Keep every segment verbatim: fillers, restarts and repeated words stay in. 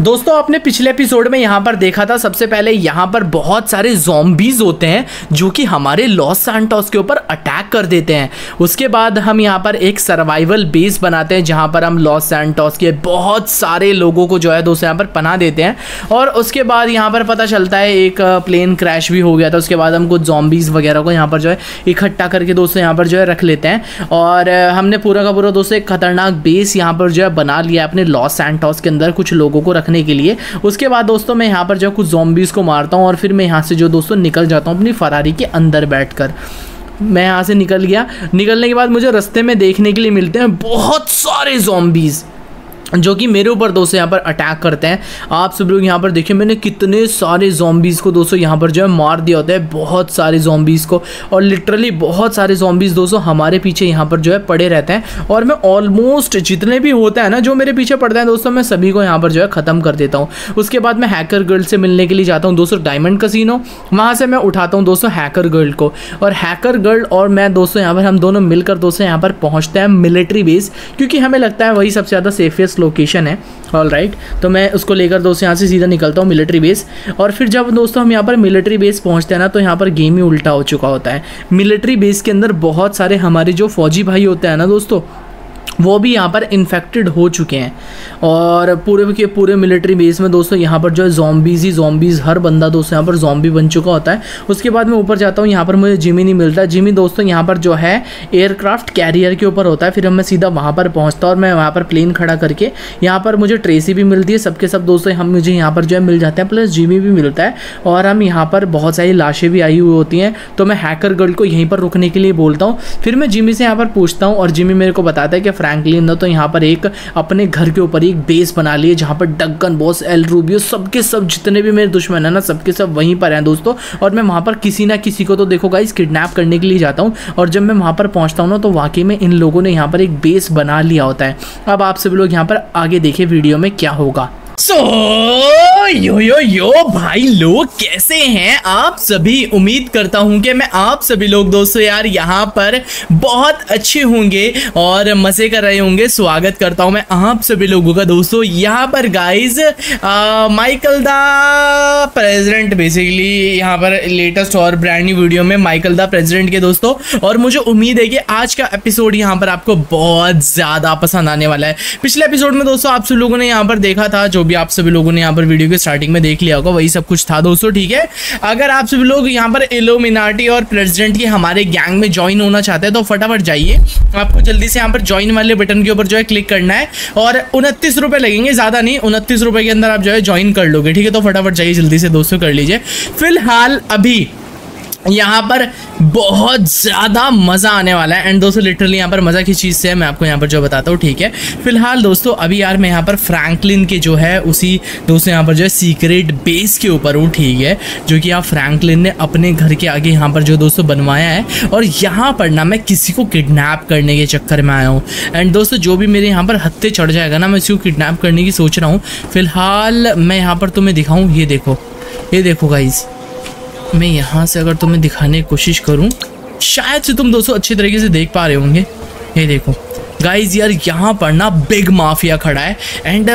दोस्तों आपने पिछले एपिसोड में यहाँ पर देखा था, सबसे पहले यहाँ पर बहुत सारे ज़ॉम्बीज़ होते हैं जो कि हमारे लॉस सैंटोस के ऊपर अटैक कर देते हैं। उसके बाद हम यहाँ पर एक सर्वाइवल बेस बनाते हैं जहाँ पर हम लॉस सैंटोस के बहुत सारे लोगों को जो है दोस्तों यहाँ पर पनाह देते हैं। और उसके बाद यहाँ पर पता चलता है एक प्लेन क्रैश भी हो गया था। उसके बाद हम कुछ ज़ॉम्बीज़ वगैरह को यहाँ पर जो है इकट्ठा करके दोस्तों यहाँ पर जो है रख लेते हैं। और हमने पूरा का पूरा दोस्तों एक ख़तरनाक बेस यहाँ पर जो है बना लिया अपने लॉस सैंटोस के अंदर कुछ लोगों को के लिए। उसके बाद दोस्तों मैं यहाँ पर जो कुछ ज़ॉम्बीज़ को मारता हूँ और फिर मैं यहाँ से जो दोस्तों निकल जाता हूँ अपनी फरारी के अंदर बैठकर। मैं यहाँ से निकल गया। निकलने के बाद मुझे रास्ते में देखने के लिए मिलते हैं बहुत सारे ज़ॉम्बीज़ जो कि मेरे ऊपर दोस्तों यहाँ पर अटैक करते हैं। आप सब लोग यहाँ पर देखिए मैंने कितने सारे ज़ॉम्बीज़ को दोस्तों यहाँ पर जो है मार दिया होता है, बहुत सारे ज़ॉम्बीज़ को। और लिटरली बहुत सारे ज़ॉम्बीज़ दोस्तों हमारे पीछे यहाँ पर जो है पड़े रहते हैं और मैं ऑलमोस्ट जितने भी होते हैं ना जो मेरे पीछे पड़ते हैं दोस्तों मैं सभी को यहाँ पर जो है ख़त्म कर देता हूँ। उसके बाद मैं हैकर गर्ल से मिलने के लिए जाता हूँ दोस्तों डायमंड कसिनो। वहाँ से मैं उठाता हूँ दोस्तों हैकर गर्ल को और हैकर गर्ल और मैं दोस्तों यहाँ पर हम दोनों मिलकर दोस्तों यहाँ पर पहुँचते हैं मिलिट्री बेस, क्योंकि हमें लगता है वही सबसे ज़्यादा सेफेस्ट लोकेशन है। All right right. तो मैं उसको लेकर दोस्तों यहाँ से सीधा निकलता हूँ मिलिट्री बेस। और फिर जब दोस्तों हम यहाँ पर मिलिट्री बेस पहुँचते हैं ना तो यहाँ पर गेम ही उल्टा हो चुका होता है। मिलिट्री बेस के अंदर बहुत सारे हमारे जो फौजी भाई होते हैं ना दोस्तों वो भी यहाँ पर इन्फेक्टेड हो चुके हैं और पूरे के पूरे मिलिट्री बेस में दोस्तों यहाँ पर जो है ज़ॉम्बीज़ ही ज़ॉम्बीज़, हर बंदा दोस्तों यहाँ पर ज़ॉम्बी बन चुका होता है। उसके बाद मैं ऊपर जाता हूँ, यहाँ पर मुझे जिमी नहीं मिलता। जिमी दोस्तों यहाँ पर जो है एयरक्राफ्ट कैरियर के ऊपर होता है। फिर मैं सीधा वहाँ पर पहुँचता हूँ और मैं वहाँ पर प्लेन खड़ा करके यहाँ पर मुझे ट्रेसी भी मिलती है, सबके सब दोस्तों हम मुझे यहाँ पर जो है मिल जाते हैं, प्लस जिमी भी मिलता है। और हम यहाँ पर बहुत सारी लाशें भी आई हुई होती हैं तो मैं हैकर गर्ल को यहीं पर रुकने के लिए बोलता हूँ। फिर मैं जिमी से यहाँ पर पूछता हूँ और जिमी मेरे को बताता है कि फ्रैंकलिन ने तो यहाँ पर एक अपने घर के ऊपर एक बेस बना लिए जहाँ पर डगन बॉस, एल रूबियो, सबके सब जितने भी मेरे दुश्मन हैं ना सबके सब वहीं पर हैं दोस्तों। और मैं वहाँ पर किसी ना किसी को तो देखो गाइस किडनैप करने के लिए जाता हूँ। और जब मैं वहाँ पर पहुँचता हूँ ना तो वाकई में इन लोगों ने यहाँ पर एक बेस बना लिया होता है। अब आप सभी लोग यहाँ पर आगे देखें वीडियो में क्या होगा। सो यो यो यो भाई लोग कैसे हैं आप सभी, उम्मीद करता हूं कि मैं आप सभी लोग दोस्तों यार यहां पर बहुत अच्छे होंगे और मज़े कर रहे होंगे। स्वागत करता हूं मैं आप सभी लोगों का दोस्तों यहां पर guys Michael the president, basically यहां पर लेटेस्ट और ब्रांड न्यू वीडियो में माइकल द प्रेसिडेंट के दोस्तों। और मुझे उम्मीद है कि आज का एपिसोड यहाँ पर आपको बहुत ज़्यादा पसंद आने वाला है। पिछले एपिसोड में दोस्तों आप सभी लोगों ने यहाँ पर देखा था, जो भी आप सभी लोगों ने यहाँ पर वीडियो के स्टार्टिंग में देख लिया होगा वही सब कुछ था दोस्तों, ठीक है। अगर आप सभी लोग यहाँ पर इल्यूमिनाटी और प्रेसिडेंट के हमारे गैंग में ज्वाइन होना चाहते हैं तो फटाफट जाइए, आपको जल्दी से यहाँ पर ज्वाइन वाले बटन के ऊपर जो है क्लिक करना है और उनतीस रुपये लगेंगे, ज़्यादा नहीं, उनतीस रुपये के अंदर आप जो है ज्वाइन कर लोगे, ठीक है। तो फटाफट जाइए जल्दी से दोस्तों कर लीजिए। फिलहाल अभी यहाँ पर बहुत ज़्यादा मज़ा आने वाला है एंड दोस्तों लिटरली यहाँ पर मज़ा की चीज़ से मैं आपको यहाँ पर जो बताता हूँ, ठीक है। फिलहाल दोस्तों अभी यार मैं यहाँ पर फ्रैंकलिन के जो है उसी दोस्तों यहाँ पर जो है सीक्रेट बेस के ऊपर हूँ, ठीक है, जो कि यहाँ फ्रैंकलिन ने अपने घर के आगे यहाँ पर जो दोस्तों बनवाया है। और यहाँ पर ना मैं किसी को किडनैप करने के चक्कर में आया हूँ एंड दोस्तों जो भी मेरे यहाँ पर हत्थे चढ़ जाएगा ना मैं उसी को किडनैप करने की सोच रहा हूँ। फिलहाल मैं यहाँ पर तुम्हें दिखाऊँ, ये देखो, ये देखो गाइज़, मैं यहाँ से अगर तुम्हें दिखाने की कोशिश करूँ शायद से तुम दोस्तों अच्छे तरीके से देख पा रहे होंगे। ये देखो गाइज यार यहाँ पर ना बिग माफिया खड़ा है एंड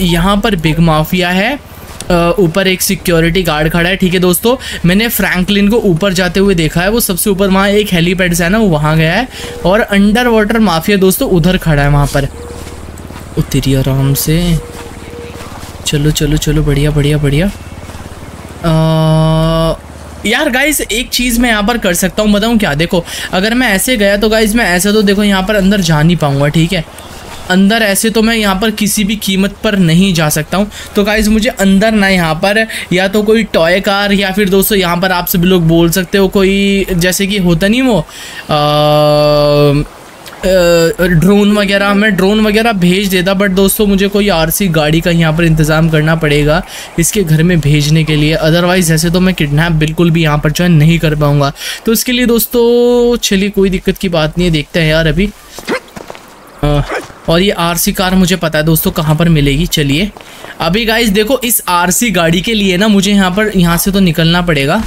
यहाँ पर बिग माफिया है, ऊपर एक सिक्योरिटी गार्ड खड़ा है, ठीक है दोस्तों। मैंने फ्रैंकलिन को ऊपर जाते हुए देखा है, वो सबसे ऊपर वहाँ एक हेलीपैड से है ना वो वहाँ गया है और अंडर वाटर माफिया दोस्तों उधर खड़ा है वहाँ पर। उतरिए आराम से, चलो चलो चलो, बढ़िया बढ़िया बढ़िया। यार गाइज एक चीज़ मैं यहाँ पर कर सकता हूँ, बताऊँ क्या, देखो अगर मैं ऐसे गया तो गाइज मैं ऐसे तो देखो यहाँ पर अंदर जा नहीं पाऊँगा, ठीक है, अंदर ऐसे तो मैं यहाँ पर किसी भी कीमत पर नहीं जा सकता हूँ। तो गाइज़ मुझे अंदर ना यहाँ पर या तो कोई टॉय कार या फिर दोस्तों यहाँ पर आप सभी लोग बोल सकते हो कोई, जैसे कि होता नहीं वो आ... ड्रोन वगैरह, मैं ड्रोन वगैरह भेज देता, बट दोस्तों मुझे कोई आरसी गाड़ी का यहाँ पर इंतज़ाम करना पड़ेगा इसके घर में भेजने के लिए, अदरवाइज़ ऐसे तो मैं किडनैप बिल्कुल भी यहाँ पर जो है नहीं कर पाऊँगा। तो इसके लिए दोस्तों चलिए कोई दिक्कत की बात नहीं है, देखते हैं यार अभी। आ, और ये आरसी कार मुझे पता है दोस्तों कहाँ पर मिलेगी। चलिए अभी गाइज़ देखो इस आरसी गाड़ी के लिए ना मुझे यहाँ पर यहाँ से तो निकलना पड़ेगा।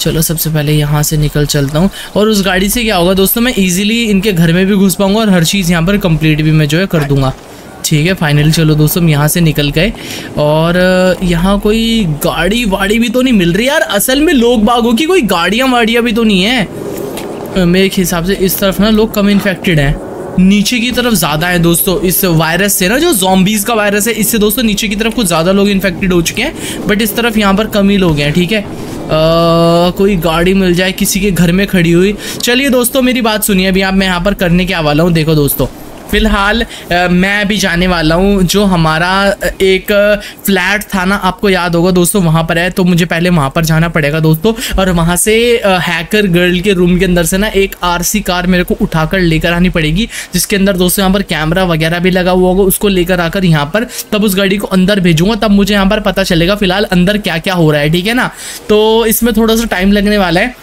चलो सबसे पहले यहाँ से निकल चलता हूँ और उस गाड़ी से क्या होगा दोस्तों मैं इजीली इनके घर में भी घुस पाऊँगा और हर चीज़ यहाँ पर कंप्लीट भी मैं जो है कर दूँगा। ठीक है फाइनली चलो दोस्तों हम यहाँ से निकल गए। और यहाँ कोई गाड़ी वाड़ी भी तो नहीं मिल रही यार, असल में लोग बागों की कोई गाड़ियाँ वाड़ियाँ भी तो नहीं है मेरे हिसाब से। इस तरफ ना लोग कम इन्फेक्टेड हैं, नीचे की तरफ ज़्यादा है दोस्तों इस वायरस से ना, जो ज़ॉम्बीज़ का वायरस है इससे दोस्तों नीचे की तरफ कुछ ज़्यादा लोग इन्फेक्टेड हो चुके हैं, बट इस तरफ यहाँ पर कम ही लोग हैं। ठीक है आ, कोई गाड़ी मिल जाए किसी के घर में खड़ी हुई। चलिए दोस्तों मेरी बात सुनिए, अभी आप मैं यहाँ पर करने क्या वाला हूँ। देखो दोस्तों फ़िलहाल मैं अभी जाने वाला हूँ, जो हमारा एक फ्लैट था ना आपको याद होगा दोस्तों वहाँ पर है, तो मुझे पहले वहाँ पर जाना पड़ेगा दोस्तों। और वहाँ से हैकर गर्ल के रूम के अंदर से ना एक आरसी कार मेरे को उठाकर लेकर आनी पड़ेगी, जिसके अंदर दोस्तों यहाँ पर कैमरा वगैरह भी लगा हुआ होगा। उसको लेकर आकर यहाँ पर तब उस गाड़ी को अंदर भेजूँगा, तब मुझे यहाँ पर पता चलेगा फ़िलहाल अंदर क्या क्या हो रहा है। ठीक है ना, तो इसमें थोड़ा सा टाइम लगने वाला है,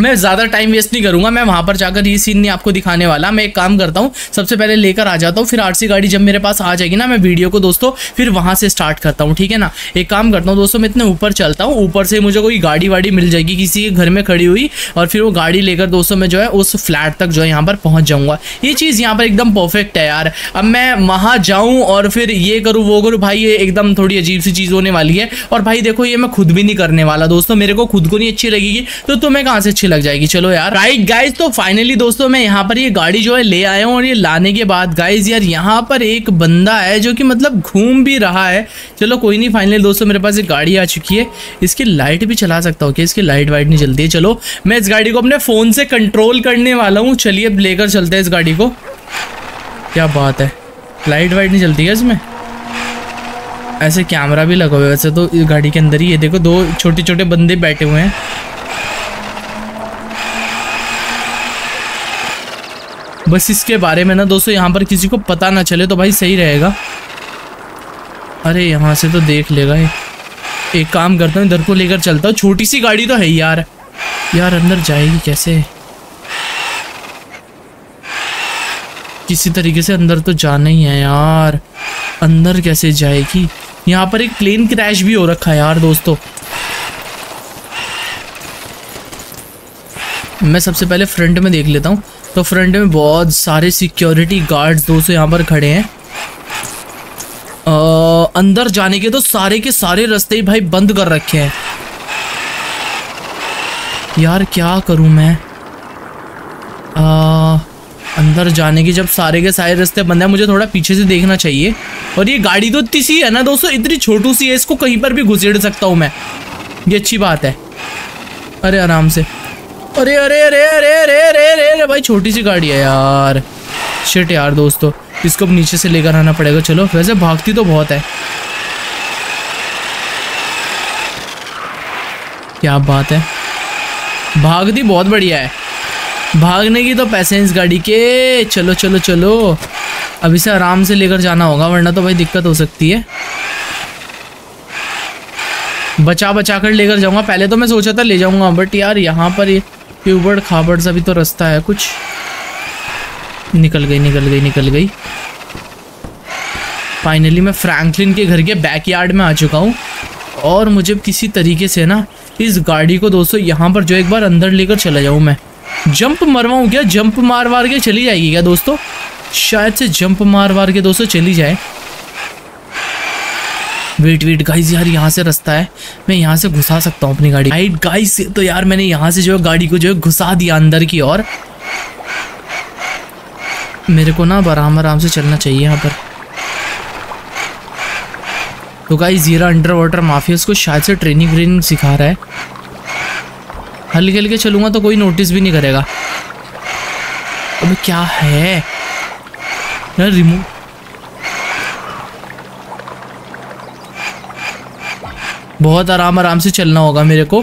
मैं ज़्यादा टाइम वेस्ट नहीं करूँगा। मैं वहाँ पर जाकर ये सीन नहीं आपको दिखाने वाला। मैं एक काम करता हूँ, सबसे पहले लेकर आ जाता हूँ, फिर आरसी गाड़ी जब मेरे पास आ जाएगी ना मैं वीडियो को दोस्तों फिर वहाँ से स्टार्ट करता हूँ। ठीक है ना, एक काम करता हूँ दोस्तों मैं इतने ऊपर चलता हूँ, ऊपर से मुझे कोई गाड़ी वाड़ी मिल जाएगी किसी के घर में खड़ी हुई, और फिर वो गाड़ी लेकर दोस्तों मैं जो है उस फ्लैट तक जो है यहाँ पर पहुँच जाऊँगा। ये चीज़ यहाँ पर एकदम परफेक्ट है यार। अब मैं वहाँ जाऊँ और फिर ये करूँ वो करूँ, भाई ये एकदम थोड़ी अजीब सी चीज़ होने वाली है। और भाई देखो ये मैं खुद भी नहीं करने वाला दोस्तों, मेरे को खुद को नहीं अच्छी लगेगी तो तुम्हें कहाँ से लग जाएगी। चलो यार राइट गाइज, तो फाइनली दोस्तों मैं यहाँ पर ये गाड़ी जो है ले आया हूँ। और ये लाने के बाद गाइज यार यहाँ पर एक बंदा है जो कि मतलब घूम भी रहा है। चलो कोई नहीं, फाइनली दोस्तों मेरे पास ये गाड़ी आ चुकी है। इसकी लाइट भी चला सकता हूँ क्या? इसकी लाइट वाइट नहीं चलती है। चलो मैं इस गाड़ी को अपने फ़ोन से कंट्रोल करने वाला हूँ। चलिए अब लेकर चलते हैं इस गाड़ी को। क्या बात है, लाइट वाइट नहीं चलती है इसमें। ऐसे कैमरा भी लगा हुआ है वैसे तो गाड़ी के अंदर ही। ये देखो दो छोटे छोटे बंदे बैठे हुए हैं। बस इसके बारे में ना दोस्तों यहाँ पर किसी को पता ना चले तो भाई सही रहेगा। अरे यहाँ से तो देख लेगा ये। एक काम करता हूँ इधर को लेकर चलता हूँ, छोटी सी गाड़ी तो है यार। यार अंदर जाएगी कैसे? किसी तरीके से अंदर तो जाना ही है यार, अंदर कैसे जाएगी? यहाँ पर एक प्लेन क्रैश भी हो रखा है यार दोस्तों। मैं सबसे पहले फ्रंट में देख लेता हूँ। तो फ्रंट में बहुत सारे सिक्योरिटी गार्ड्स दोस्तों यहाँ पर खड़े हैं। आ, अंदर जाने के तो सारे के सारे रास्ते ही भाई बंद कर रखे हैं यार। क्या करूँ मैं? आ, अंदर जाने के जब सारे के सारे रास्ते बंद हैं, मुझे थोड़ा पीछे से देखना चाहिए। और ये गाड़ी तो इतनी सी है ना दोस्तों, इतनी छोटू सी है, इसको कहीं पर भी घुसेड़ सकता हूँ मैं, ये अच्छी बात है। अरे आराम से। अरे अरे अरे अरे अरे अरे अरे अरे भाई छोटी सी गाड़ी है यार। शिट यार दोस्तों इसको अब नीचे से लेकर आना पड़ेगा। चलो वैसे भागती तो बहुत है। क्या बात है, भागती बहुत बढ़िया है। भागने की तो पैसे हैं इस गाड़ी के। चलो चलो चलो अब इसे आराम से लेकर जाना होगा, वरना तो भाई दिक्कत हो सकती है। बचा बचा कर लेकर जाऊँगा। पहले तो मैं सोचा था ले जाऊँगा, बट यार यहाँ पर ये उबड़ खाबड़ सा भी तो रास्ता है कुछ। निकल गई निकल गई निकल गई। फाइनली मैं फ्रैंकलिन के घर के बैकयार्ड में आ चुका हूँ। और मुझे किसी तरीके से ना इस गाड़ी को दोस्तों यहाँ पर जो एक बार अंदर लेकर चला जाऊँ। मैं जंप मरवाऊँ क्या? जंप मार वार के चली जाएगी क्या दोस्तों? शायद से जंप मार वार के दोस्तों चली जाए। वेट वेट गाइस यार यहाँ से रास्ता है, मैं यहाँ से घुसा सकता हूँ अपनी गाड़ी। राइट गाइस तो यार मैंने यहाँ से जो है गाड़ी को जो है घुसा दिया अंदर की ओर। मेरे को ना आराम आराम से चलना चाहिए यहाँ पर। तो गाइस ये अंडर वाटर माफिया, उसको शायद से ट्रेनिंग व्रेनिंग सिखा रहा है। हल्के हल्के चलूँगा तो कोई नोटिस भी नहीं करेगा। अब क्या है यार, रिमूव बहुत आराम आराम से चलना होगा मेरे को,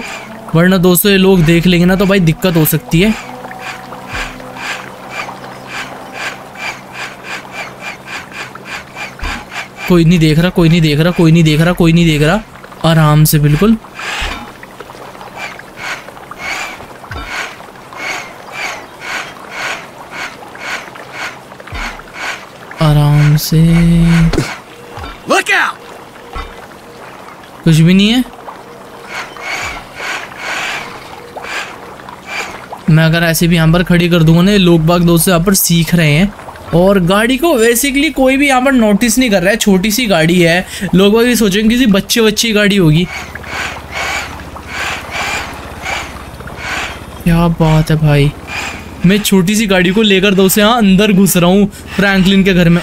वरना दोस्तों ये लोग देख लेंगे ना तो भाई दिक्कत हो सकती है। कोई नहीं देख रहा, कोई नहीं देख रहा, कोई नहीं देख रहा, कोई नहीं देख रहा। आराम से बिल्कुल। आराम से। Look out! कुछ भी नहीं है। मैं अगर ऐसे भी यहाँ पर खड़ी कर दूंगा ना, लोग बाग दोस्तों यहाँ पर सीख रहे हैं। और गाड़ी को बेसिकली कोई भी यहाँ पर नोटिस नहीं कर रहा है, छोटी सी गाड़ी है, लोग ये सोचेंगे किसी बच्चे बच्चे की गाड़ी होगी। क्या बात है भाई, मैं छोटी सी गाड़ी को लेकर दो से यहाँ अंदर घुस रहा हूँ फ्रैंकलिन के घर में।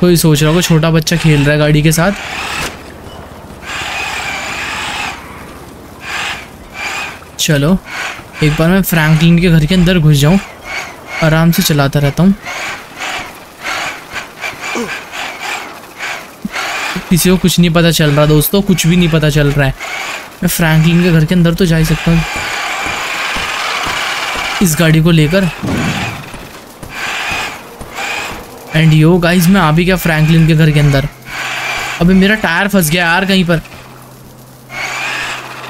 कोई सोच रहा होगा छोटा बच्चा खेल रहा है गाड़ी के साथ। चलो एक बार मैं फ्रैंकलिन के घर के अंदर घुस जाऊं, आराम से चलाता रहता हूं, किसी को कुछ नहीं पता चल रहा। दोस्तों कुछ भी नहीं पता चल रहा है, मैं फ्रैंकलिन के घर के अंदर तो जा ही सकता हूं इस गाड़ी को लेकर। एंड यो गाइस मैं आ भी गया फ्रैंकलिन के घर के अंदर। अबे मेरा टायर फंस गया यार कहीं पर।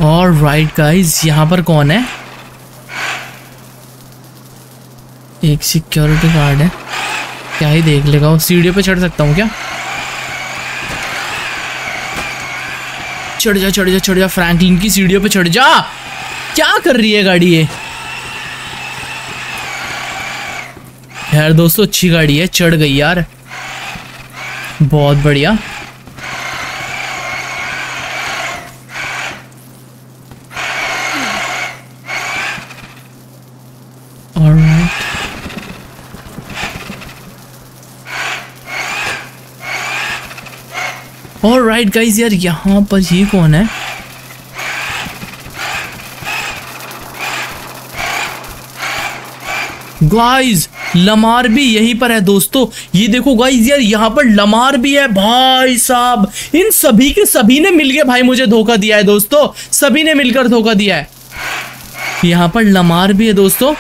ऑल राइट गाइस, यहाँ पर कौन है? एक सिक्योरिटी गार्ड है, क्या ही देख लेगा वो। सीढ़ियों पे चढ़ सकता हूँ क्या? चढ़ जा चढ़ जा चढ़ जा, फ्रैंकलिन की सीढ़ियों पे चढ़ जा। क्या कर रही है गाड़ी ये? यार दोस्तों अच्छी गाड़ी है, चढ़ गई यार, बहुत बढ़िया। ऑल राइट गाइज, यार यहाँ पर ये कौन है? गाइज लमार भी यहीं पर है दोस्तों, ये देखो गाइज यार यहाँ पर लमार भी है। भाई साहब इन सभी के सभी ने मिलकर भाई मुझे धोखा दिया है दोस्तों, सभी ने मिलकर धोखा दिया है। यहाँ पर लमार भी है दोस्तों,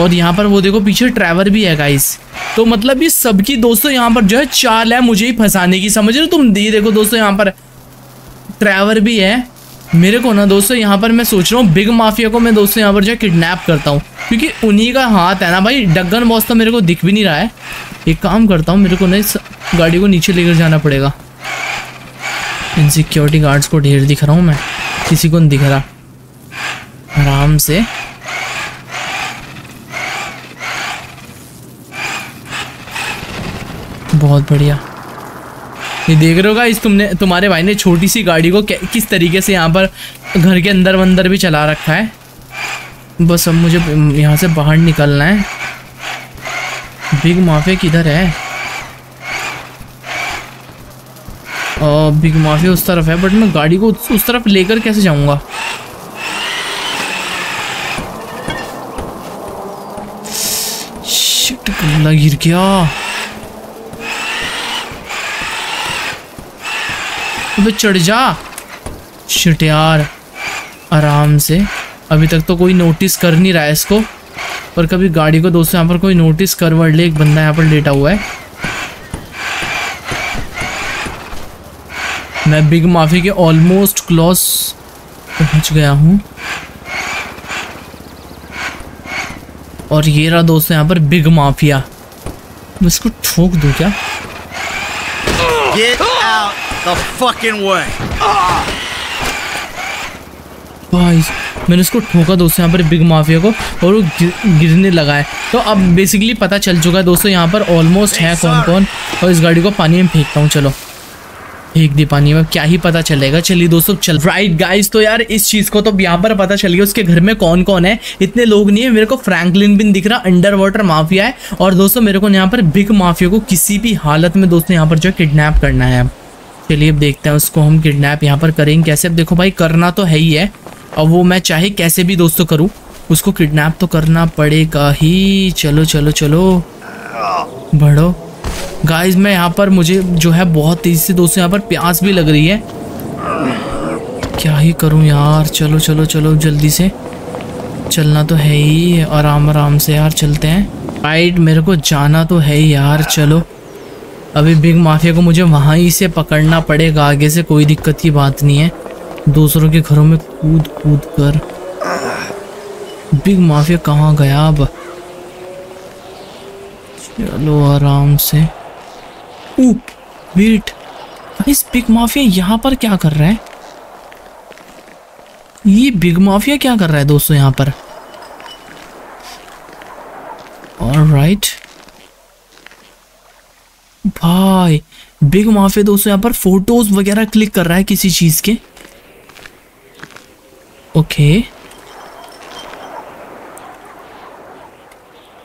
और यहाँ पर वो देखो पीछे ट्रेवर भी है गाइज। तो मतलब ये सबकी दोस्तों यहाँ पर जो है चाल है मुझे ही फंसाने की, समझ रहे हो तुम? ये देखो दोस्तों यहाँ पर ट्रेवर भी है। मेरे को ना दोस्तों यहाँ पर मैं सोच रहा हूँ बिग माफिया को मैं दोस्तों यहाँ पर जो है किडनैप करता हूँ, क्योंकि उन्हीं का हाथ है ना भाई। डगन बॉस तो मेरे को दिख भी नहीं रहा है। एक काम करता हूँ, मेरे को ना इस गाड़ी को नीचे लेकर जाना पड़ेगा। इन सिक्योरिटी गार्ड्स को ढेर दिख रहा हूँ मैं, किसी को नहीं दिख रहा। आराम से बहुत बढ़िया। ये देख रहे हो गाइस, तुमने तुम्हारे भाई ने छोटी सी गाड़ी को किस तरीके से यहाँ पर घर के अंदर अंदर भी चला रखा है। बस अब मुझे यहाँ से बाहर निकलना है। बिग माफिया किधर है? और बिग माफिया उस तरफ है, बट मैं गाड़ी को उस तरफ लेकर कैसे जाऊँगा? शिट गल्ला गिर गया। अबे चढ़ जा। शिट यार, आराम से। अभी तक तो कोई नोटिस कर नहीं रहा है इसको, पर कभी गाड़ी को दोस्तों यहाँ पर कोई नोटिस कर वड़ ले। एक बंदा यहाँ पर लेटा हुआ है। मैं बिग माफिया के ऑलमोस्ट क्लोज पहुँच गया हूँ। और ये रहा दोस्तों यहाँ पर बिग माफिया। मैं इसको ठोक दूँ क्या? Get out the fucking way. भाई मैंने इसको ठोका दोस्तों यहाँ पर बिग माफिया को, और वो गिरने लगा है। तो अब बेसिकली पता चल चुका है दोस्तों यहाँ पर ऑलमोस्ट है कौन कौन। और इस गाड़ी को पानी में फेंकता हूँ, चलो एक दी पानी में, क्या ही पता चलेगा। चलिए दोस्तों चल। राइट गाइस, तो यार इस चीज़ को तो यहाँ पर पता चल गया उसके घर में कौन कौन है। इतने लोग नहीं है, मेरे को फ्रैंकलिन भी दिख रहा, अंडर वाटर माफिया है, और दोस्तों मेरे को यहाँ पर बिग माफिया को किसी भी हालत में दोस्तों यहाँ पर जो है किडनैप करना है। चलिए अब देखते हैं उसको हम किडनैप यहाँ पर करेंगे कैसे। अब देखो भाई करना तो है ही है, और वो मैं चाहे कैसे भी दोस्तों करूँ, उसको किडनैप तो करना पड़ेगा ही। चलो चलो चलो बढ़ो गाइज। मैं यहाँ पर मुझे जो है बहुत तेज़ी से दोस्तों यहाँ पर प्यास भी लग रही है, क्या ही करूँ यार। चलो चलो चलो जल्दी से, चलना तो है ही, आराम आराम से यार चलते हैं। राइट मेरे को जाना तो है ही यार। चलो अभी बिग माफिया को मुझे वहाँ ही से पकड़ना पड़ेगा आगे से, कोई दिक्कत की बात नहीं है। दूसरों के घरों में कूद कूद कर बिग माफिया कहाँ गया अब? चलो आराम से। वेट, इस बिग माफिया यहाँ पर क्या कर रहा है? ये बिग माफिया क्या कर रहा है दोस्तों यहाँ पर? ऑलराइट भाई बिग माफिया दोस्तों यहाँ पर फोटोज वगैरह क्लिक कर रहा है किसी चीज के। ओके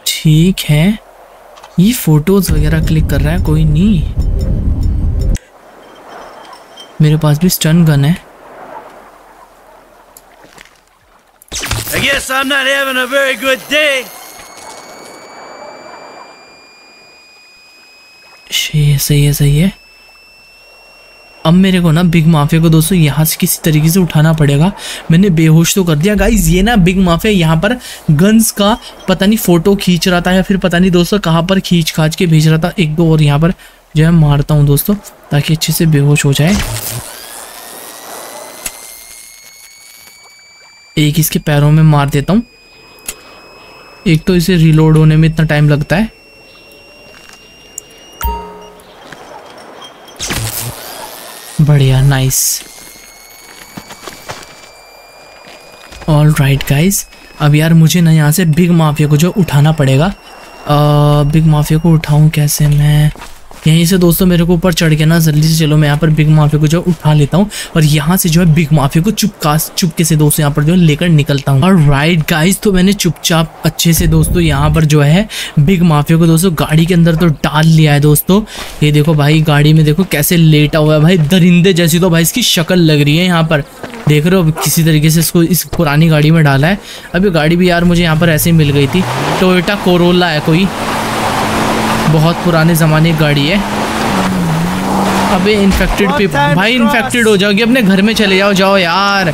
ठीक है, ये फोटोज वगैरह क्लिक कर रहा है, कोई नहीं। मेरे पास भी स्टन गन है। I guess I'm not having a very good day. सही है सही है। अब मेरे को ना बिग माफिया को दोस्तों यहाँ से किसी तरीके से उठाना पड़ेगा। मैंने बेहोश तो कर दिया गाइज। ये ना बिग माफिया यहाँ पर गन्स का पता नहीं फोटो खींच रहा था या फिर पता नहीं दोस्तों कहाँ पर खींच खाच के भेज रहा था। एक दो और यहाँ पर जो है मारता हूँ दोस्तों ताकि अच्छे से बेहोश हो जाए। एक इसके पैरों में मार देता हूँ, एक तो इसे रिलोड होने में इतना टाइम लगता है। बढ़िया नाइस। ऑल राइट गाइज, अब यार मुझे ना यहाँ से बिग माफिया को जो उठाना पड़ेगा। आ, बिग माफिया को उठाऊँ कैसे मैं? यहीं से दोस्तों मेरे को ऊपर चढ़ के ना जल्दी से, चलो मैं यहाँ पर बिग माफिया को जो उठा लेता हूँ और यहाँ से जो है बिग माफिया को चुपका चुपके से दोस्तों यहाँ पर जो है लेकर निकलता हूँ। और राइट गाइज, तो मैंने चुपचाप अच्छे से दोस्तों यहाँ पर जो है बिग माफिया को दोस्तों गाड़ी के अंदर तो डाल लिया है दोस्तों। ये देखो भाई गाड़ी में देखो कैसे लेटा हुआ है भाई, दरिंदे जैसी तो भाई इसकी शक्ल लग रही है यहाँ पर, देख रहे हो। किसी तरीके से इसको इस पुरानी गाड़ी में डाला है। अब ये गाड़ी भी यार मुझे यहाँ पर ऐसे ही मिल गई थी, टोयोटा कोरोला है कोई, बहुत पुराने ज़माने की गाड़ी है। अबे इन्फेक्टेड पीपल भाई, इन्फेक्टेड हो जाओगे, अपने घर में चले जाओ जाओ यार।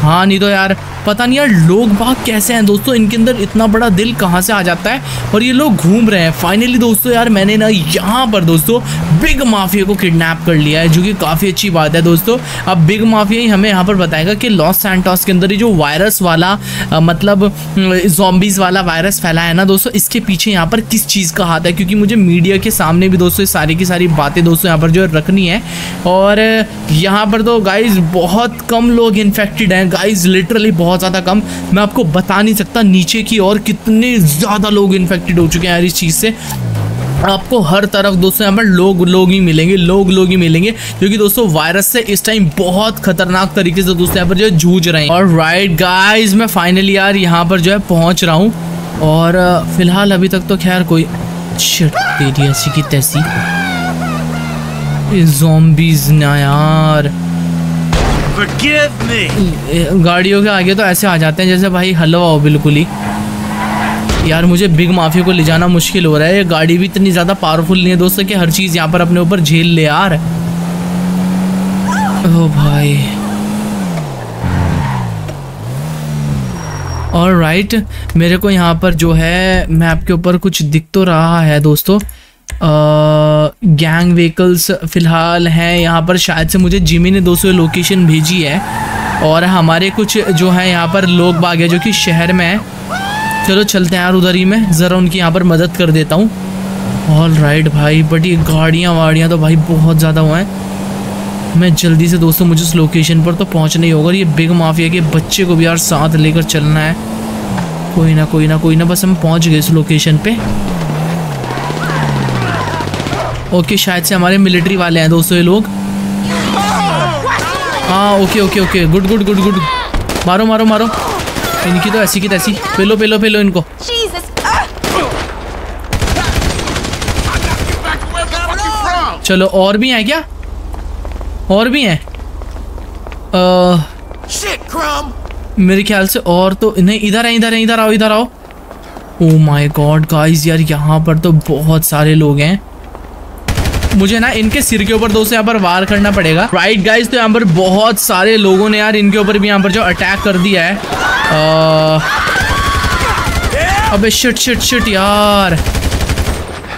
हाँ नहीं तो यार पता नहीं यार लोग बाग कैसे हैं दोस्तों, इनके अंदर इतना बड़ा दिल कहाँ से आ जाता है और ये लोग घूम रहे हैं। फाइनली दोस्तों यार मैंने ना यहाँ पर दोस्तों बिग माफिया को किडनैप कर लिया है, जो कि काफ़ी अच्छी बात है दोस्तों। अब बिग माफिया ही हमें यहाँ पर बताएगा कि लॉस सैंटोस के अंदर ये जो वायरस वाला आ, मतलब ज़ॉम्बीज़ वाला वायरस फैला है ना दोस्तों, इसके पीछे यहाँ पर किस चीज़ का हाथ है, क्योंकि मुझे मीडिया के सामने भी दोस्तों सारी की सारी बातें दोस्तों यहाँ पर जो है रखनी है। और यहाँ पर तो गाइज़ बहुत कम लोग इन्फेक्टेड हैं गाइज़, लिटरली बहुत ज़्यादा कम। मैं आपको बता नहीं सकता नीचे की और कितने ज़्यादा लोग इन्फेक्टेड हो चुके हैं यार इस चीज़ से। आपको हर तरफ दोस्तों यहाँ पर लोग लोग ही मिलेंगे, लोग लोग ही मिलेंगे, क्योंकि दोस्तों वायरस से इस टाइम बहुत खतरनाक तरीके से दोस्तों यहाँ पर जो है जूझ रहे हैं। और राइट गाइज, मैं फाइनली यार यहाँ पर जो है पहुँच रहा हूँ और फिलहाल अभी तक तो खैर कोई शिट तेरी ऐसी की तैसी ज़ॉम्बीज़ ना यार। गाड़ियों के आगे तो ऐसे आ जाते हैं जैसे भाई हलवा हो बिल्कुल ही। यार मुझे बिग माफिया को ले जाना मुश्किल हो रहा है, ये गाड़ी भी इतनी ज़्यादा पावरफुल नहीं है दोस्तों कि हर चीज़ यहाँ पर अपने ऊपर झेल ले यार। ओ भाई ऑल राइट, मेरे को यहाँ पर जो है मैप के ऊपर कुछ दिख तो रहा है दोस्तों। गैंग व्हीकल्स फ़िलहाल हैं यहाँ पर, शायद से मुझे जिमी ने दोस्तों लोकेशन भेजी है और हमारे कुछ जो है यहाँ पर लोग बाग है जो कि शहर में है। चलो चलते हैं यार उधर ही, मैं ज़रा उनकी यहाँ पर मदद कर देता हूँ। ऑल राइट भाई, बट ये गाड़ियाँ वाड़ियाँ तो भाई बहुत ज़्यादा हुआ है। मैं जल्दी से दोस्तों मुझे उस लोकेशन पर तो पहुँचना ही होगा और ये बिग माफिया के बच्चे को भी यार साथ लेकर चलना है। कोई ना कोई ना कोई ना, बस हम पहुँच गए इस लोकेशन पर। ओके okay, शायद से हमारे मिलिट्री वाले हैं दोस्तों ये लोग। हाँ okay okay okay, good good good good. मारो मारो मारो, इनकी तो ऐसी की तैसी। पेलो पेलो पेलो इनको। चलो और भी हैं क्या? और भी हैं मेरे ख्याल से, और तो नहीं। इधर है इधर है, इधर आओ इधर आओ। ओ माय गॉड गाइस, यार यहाँ पर तो बहुत सारे लोग हैं। मुझे ना इनके सिर के ऊपर दोस्तों यहाँ पर वार करना पड़ेगा। राइट गाइज, तो यहाँ पर बहुत सारे लोगों ने यार इनके ऊपर भी यहाँ पर जो अटैक कर दिया है। आ... अबे शिट शिट शिट यार,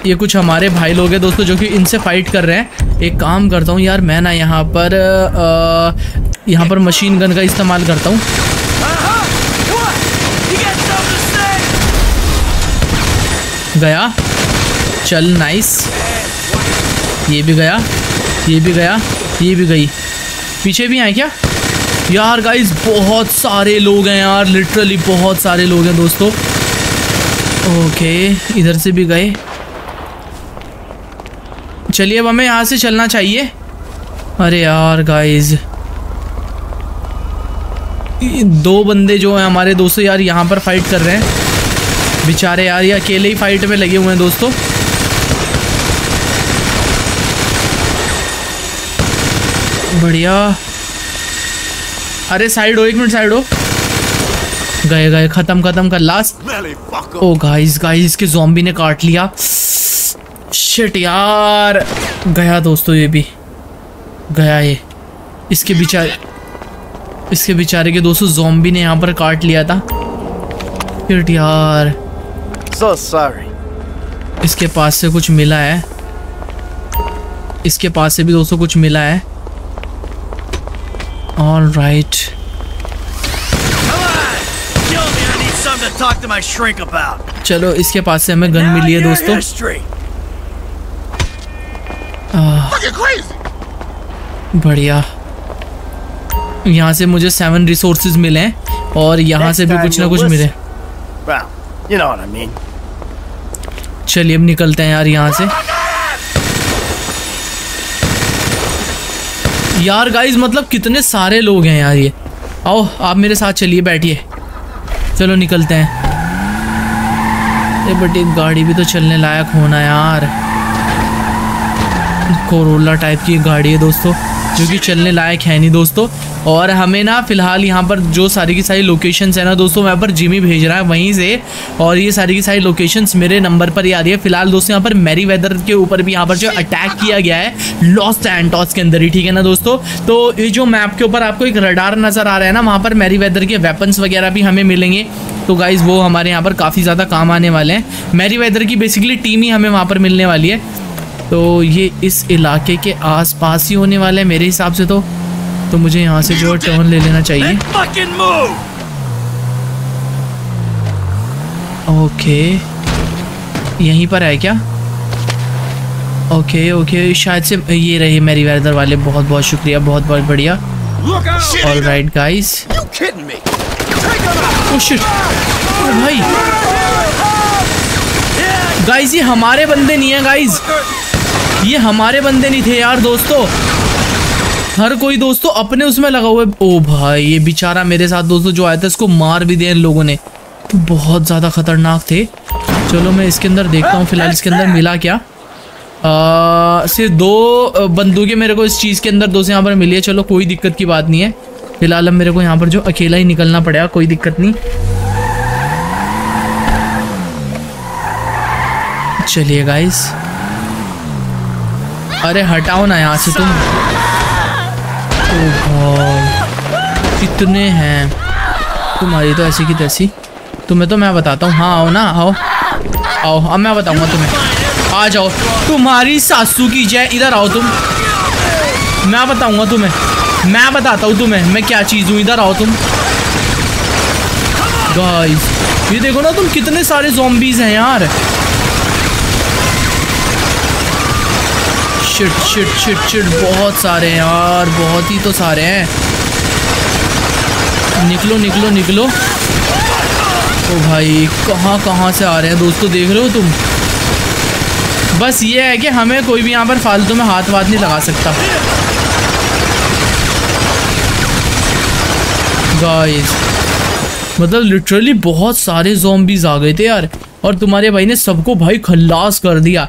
ये कुछ हमारे भाई लोग हैं दोस्तों जो कि इनसे फाइट कर रहे हैं। एक काम करता हूँ यार मैं ना यहाँ पर आ... यहाँ पर मशीन गन का इस्तेमाल करता हूँ। गया, चल नाइस। ये भी गया, ये भी गया, ये भी गई। पीछे भी हैं क्या? यार गाइस बहुत सारे लोग हैं यार, लिटरली बहुत सारे लोग हैं दोस्तों। ओके इधर से भी गए, चलिए अब हमें यहाँ से चलना चाहिए। अरे यार गाइस दो बंदे जो हैं हमारे दोस्तों यार यहाँ पर फाइट कर रहे हैं बेचारे यार, ये अकेले ही फाइट में लगे हुए हैं दोस्तों। बढ़िया, अरे साइड हो, एक मिनट साइड हो, गए गए, खत्म खत्म कर लास्ट। ओ गाइस गाइस के ज़ॉम्बी ने काट लिया, शिट यार, गया दोस्तों ये भी गया, ये इसके बेचारे इसके बेचारे के दोस्तों ज़ॉम्बी ने यहाँ पर काट लिया था, शिट यार। So sorry. इसके पास से कुछ मिला है, इसके पास से भी दोस्तों कुछ मिला है। All right. चलो इसके पास से हमें गन मिली है दोस्तों। बढ़िया, यहाँ से मुझे सेवन रिसोर्सेज मिले हैं और यहाँ से भी कुछ ना कुछ मिले। चलिए अब निकलते हैं यार यहाँ से। यार गाइस मतलब कितने सारे लोग हैं यार ये। आओ आप मेरे साथ चलिए, बैठिए, चलो निकलते हैं। ये बट एक गाड़ी भी तो चलने लायक होना यार, कोरोला टाइप की गाड़ी है दोस्तों जो कि चलने लायक है नहीं दोस्तों। और हमें ना फ़िलहाल यहाँ पर जो सारी की सारी लोकेशंस है ना दोस्तों वहाँ पर जिमी भेज रहा है वहीं से, और ये सारी की सारी लोकेशंस मेरे नंबर पर ही आ रही है। फ़िलहाल दोस्तों यहाँ पर मैरी वेदर के ऊपर भी यहाँ पर जो अटैक किया गया है लॉस सैंटोस के अंदर ही, ठीक है ना दोस्तों। तो ये जो मैप के ऊपर आपको एक रडार नज़र आ रहा है ना, वहाँ पर मैरी वेदर के वेपन्स वगैरह भी हमें मिलेंगे, तो गाइज़ वो हमारे यहाँ पर काफ़ी ज़्यादा काम आने वाले हैं। मैरी वेदर की बेसिकली टीम ही हमें वहाँ पर मिलने वाली है, तो ये इस इलाके के आसपास ही होने वाला है मेरे हिसाब से। तो तो मुझे यहाँ से जो टर्न ले लेना चाहिए। ओके यहीं पर है क्या? ओके ओके शायद से ये रहे मेरी वेदर वाले, बहुत बहुत शुक्रिया, बहुत बहुत बढ़िया। All right guys, oh shit भाई, गाइस ये हमारे बंदे नहीं है, गाइस ये हमारे बंदे नहीं थे यार दोस्तों। हर कोई दोस्तों अपने उसमें लगा हुआ है। ओ भाई ये बेचारा मेरे साथ दोस्तों जो आया था इसको मार भी दिया इन लोगों ने, बहुत ज़्यादा खतरनाक थे। चलो मैं इसके अंदर देखता हूँ फिलहाल इसके अंदर मिला क्या। आ, सिर्फ दो बंदूकें मेरे को इस चीज़ के अंदर दोस्तों यहाँ पर मिली है, चलो कोई दिक्कत की बात नहीं है। फिलहाल अब मेरे को यहाँ पर जो अकेला ही निकलना पड़ेगा, कोई दिक्कत नहीं। चलिए गाइस, अरे हटाओ ना यहाँ से तुम। ओह कितने हैं, तुम्हारी तो ऐसी की तैसी। तुम्हें तो मैं बताता हूँ, हाँ आओ ना, आओ आओ, अब मैं बताऊँगा तुम्हें, आ जाओ, तुम्हारी सासू की जय, इधर आओ तुम, मैं बताऊँगा तुम्हें, मैं बताता हूँ तुम्हें मैं क्या चीज़ हूँ, इधर आओ तुम। गाइस ये देखो ना तुम, कितने सारे ज़ॉम्बीज़ हैं यार, शिट शिट शिट शिट, बहुत सारे हैं यार, बहुत ही तो सारे हैं। निकलो निकलो निकलो, ओ भाई कहाँ कहाँ से आ रहे हैं दोस्तों, देख रहे हो तुम। बस ये है कि हमें कोई भी यहाँ पर फालतू में हाथ वाथ नहीं लगा सकता। गाइस मतलब लिटरली बहुत सारे ज़ॉम्बीज़ आ गए थे यार, और तुम्हारे भाई ने सबको भाई खल्लास कर दिया।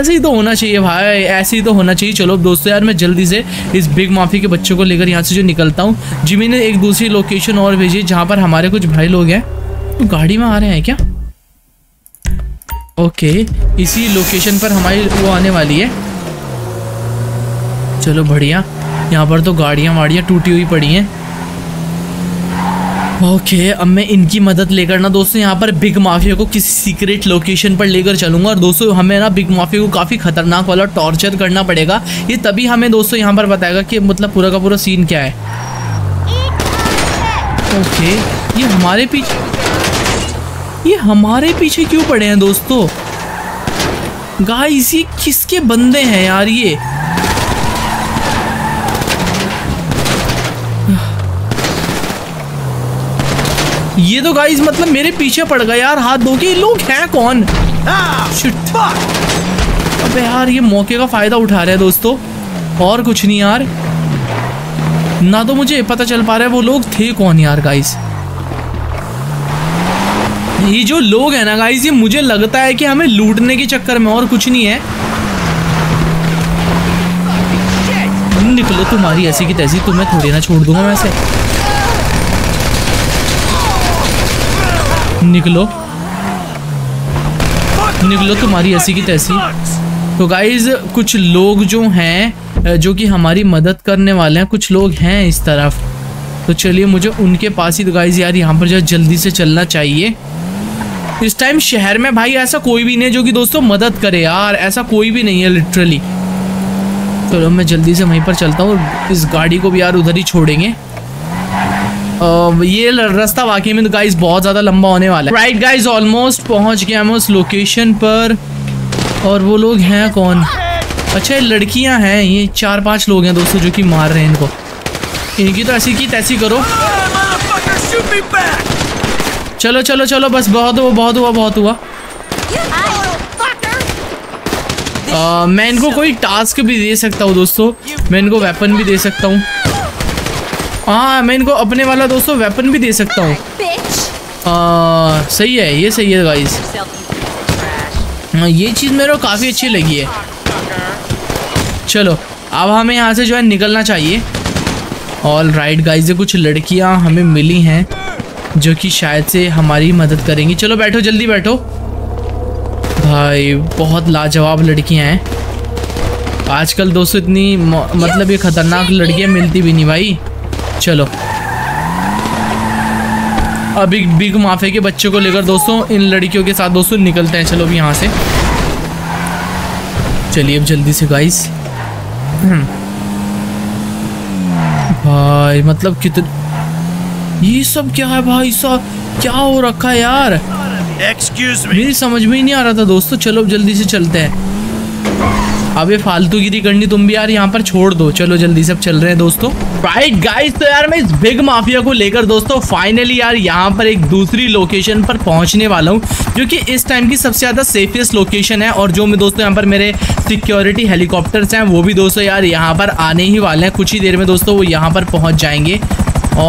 ऐसे ही तो होना चाहिए भाई, ऐसे ही तो होना चाहिए। चलो दोस्तों यार मैं जल्दी से इस बिग माफिया के बच्चों को लेकर यहाँ से जो निकलता हूँ। जिमी ने एक दूसरी लोकेशन और भेजी जहाँ पर हमारे कुछ भाई लोग हैं, तो गाड़ी में आ रहे हैं क्या? ओके इसी लोकेशन पर हमारी वो आने वाली है। चलो बढ़िया, यहाँ पर तो गाड़ियाँ वाड़ियाँ टूटी हुई पड़ी हैं। ओके okay, अब मैं इनकी मदद लेकर ना दोस्तों यहाँ पर बिग माफिया को किसी सीक्रेट लोकेशन पर लेकर चलूँगा, और दोस्तों हमें ना बिग माफिया को काफ़ी खतरनाक वाला टॉर्चर करना पड़ेगा। ये तभी हमें दोस्तों यहाँ पर बताएगा कि मतलब पूरा का पूरा सीन क्या है। ओके okay, ये हमारे पीछे ये हमारे पीछे क्यों पड़े हैं दोस्तों? गाइस ये किसके बंदे हैं यार ये? ये तो गाइस मतलब मेरे पीछे पड़ गए यार, हाथ धो के। ये लोग हैं कौन? अबे यार ये मौके का फायदा उठा रहे हैं दोस्तों, और कुछ नहीं यार। ना तो मुझे पता चल पा रहा है वो लोग थे कौन यार गाइस। ये जो लोग हैं ना गाइस, ये मुझे लगता है कि हमें लूटने के चक्कर में, और कुछ नहीं है। निकलो, तुम्हारी ऐसी की तैसी, तुम्हें थोड़ी ना छोड़ दूंगा मैं ऐसे। निकलो निकलो, तुम्हारी ऐसी की तैसी। तो गाइज कुछ लोग जो हैं जो कि हमारी मदद करने वाले हैं, कुछ लोग हैं इस तरफ। तो चलिए मुझे उनके पास ही, तो गाइज यार यहाँ पर जो जल्दी से चलना चाहिए। इस टाइम शहर में भाई ऐसा कोई भी नहीं जो कि दोस्तों मदद करे यार, ऐसा कोई भी नहीं है लिटरली। चलो तो मैं जल्दी से वहीं पर चलता हूँ, इस गाड़ी को भी यार उधर ही छोड़ेंगे। Uh, ये रास्ता वाकई में तो गाइस बहुत ज़्यादा लंबा होने वाला है। राइट गाइस, ऑलमोस्ट पहुंच गया हम उस लोकेशन पर। और वो लोग हैं कौन? अच्छा ये लड़कियां हैं, ये चार पांच लोग हैं दोस्तों जो कि मार रहे हैं इनको। इनकी तो ऐसी की तैसी करो। चलो चलो चलो, बस बहुत हुआ बहुत हुआ बहुत हुआ। uh, मैं इनको कोई टास्क भी दे सकता हूँ दोस्तों, मैं इनको वेपन भी दे सकता हूँ। हाँ मैं इनको अपने वाला दोस्तों वेपन भी दे सकता हूँ। सही है, ये सही है गाइस। ये चीज़ मेरे को काफ़ी अच्छी लगी है। चलो अब हमें यहाँ से जो है निकलना चाहिए। ऑल राइट गाइस, ये कुछ लड़कियाँ हमें मिली हैं जो कि शायद से हमारी मदद करेंगी। चलो बैठो, जल्दी बैठो। भाई बहुत लाजवाब लड़कियाँ हैं आजकल दोस्तों, इतनी मतलब ये ख़तरनाक लड़कियाँ मिलती भी नहीं भाई। चलो अभी बिग माफिया के बच्चे को लेकर दोस्तों इन लड़कियों के साथ दोस्तों निकलते हैं। चलो अभी यहाँ से चलिए अब जल्दी से गाइस। भाई मतलब कितने ये सब क्या है भाई साहब, क्या हो रखा है यार। एक्सक्यूज मी, मेरी समझ में ही नहीं आ रहा था दोस्तों। चलो अब जल्दी से चलते हैं। अब ये फालतूगिरी करनी तुम भी यार यहाँ पर छोड़ दो। चलो जल्दी से अब चल रहे हैं दोस्तों। राइट गाइस, तो यार मैं इस बिग माफिया को लेकर दोस्तों फाइनली यार यहाँ पर एक दूसरी लोकेशन पर पहुँचने वाला हूँ जो कि इस टाइम की सबसे ज़्यादा सेफेस्ट लोकेशन है। और जो मैं दोस्तों यहाँ पर मेरे सिक्योरिटी हेलीकॉप्टर्स हैं वो भी दोस्तों यार यहाँ पर आने ही वाले हैं। कुछ ही देर में दोस्तों वो यहाँ पर पहुँच जाएंगे।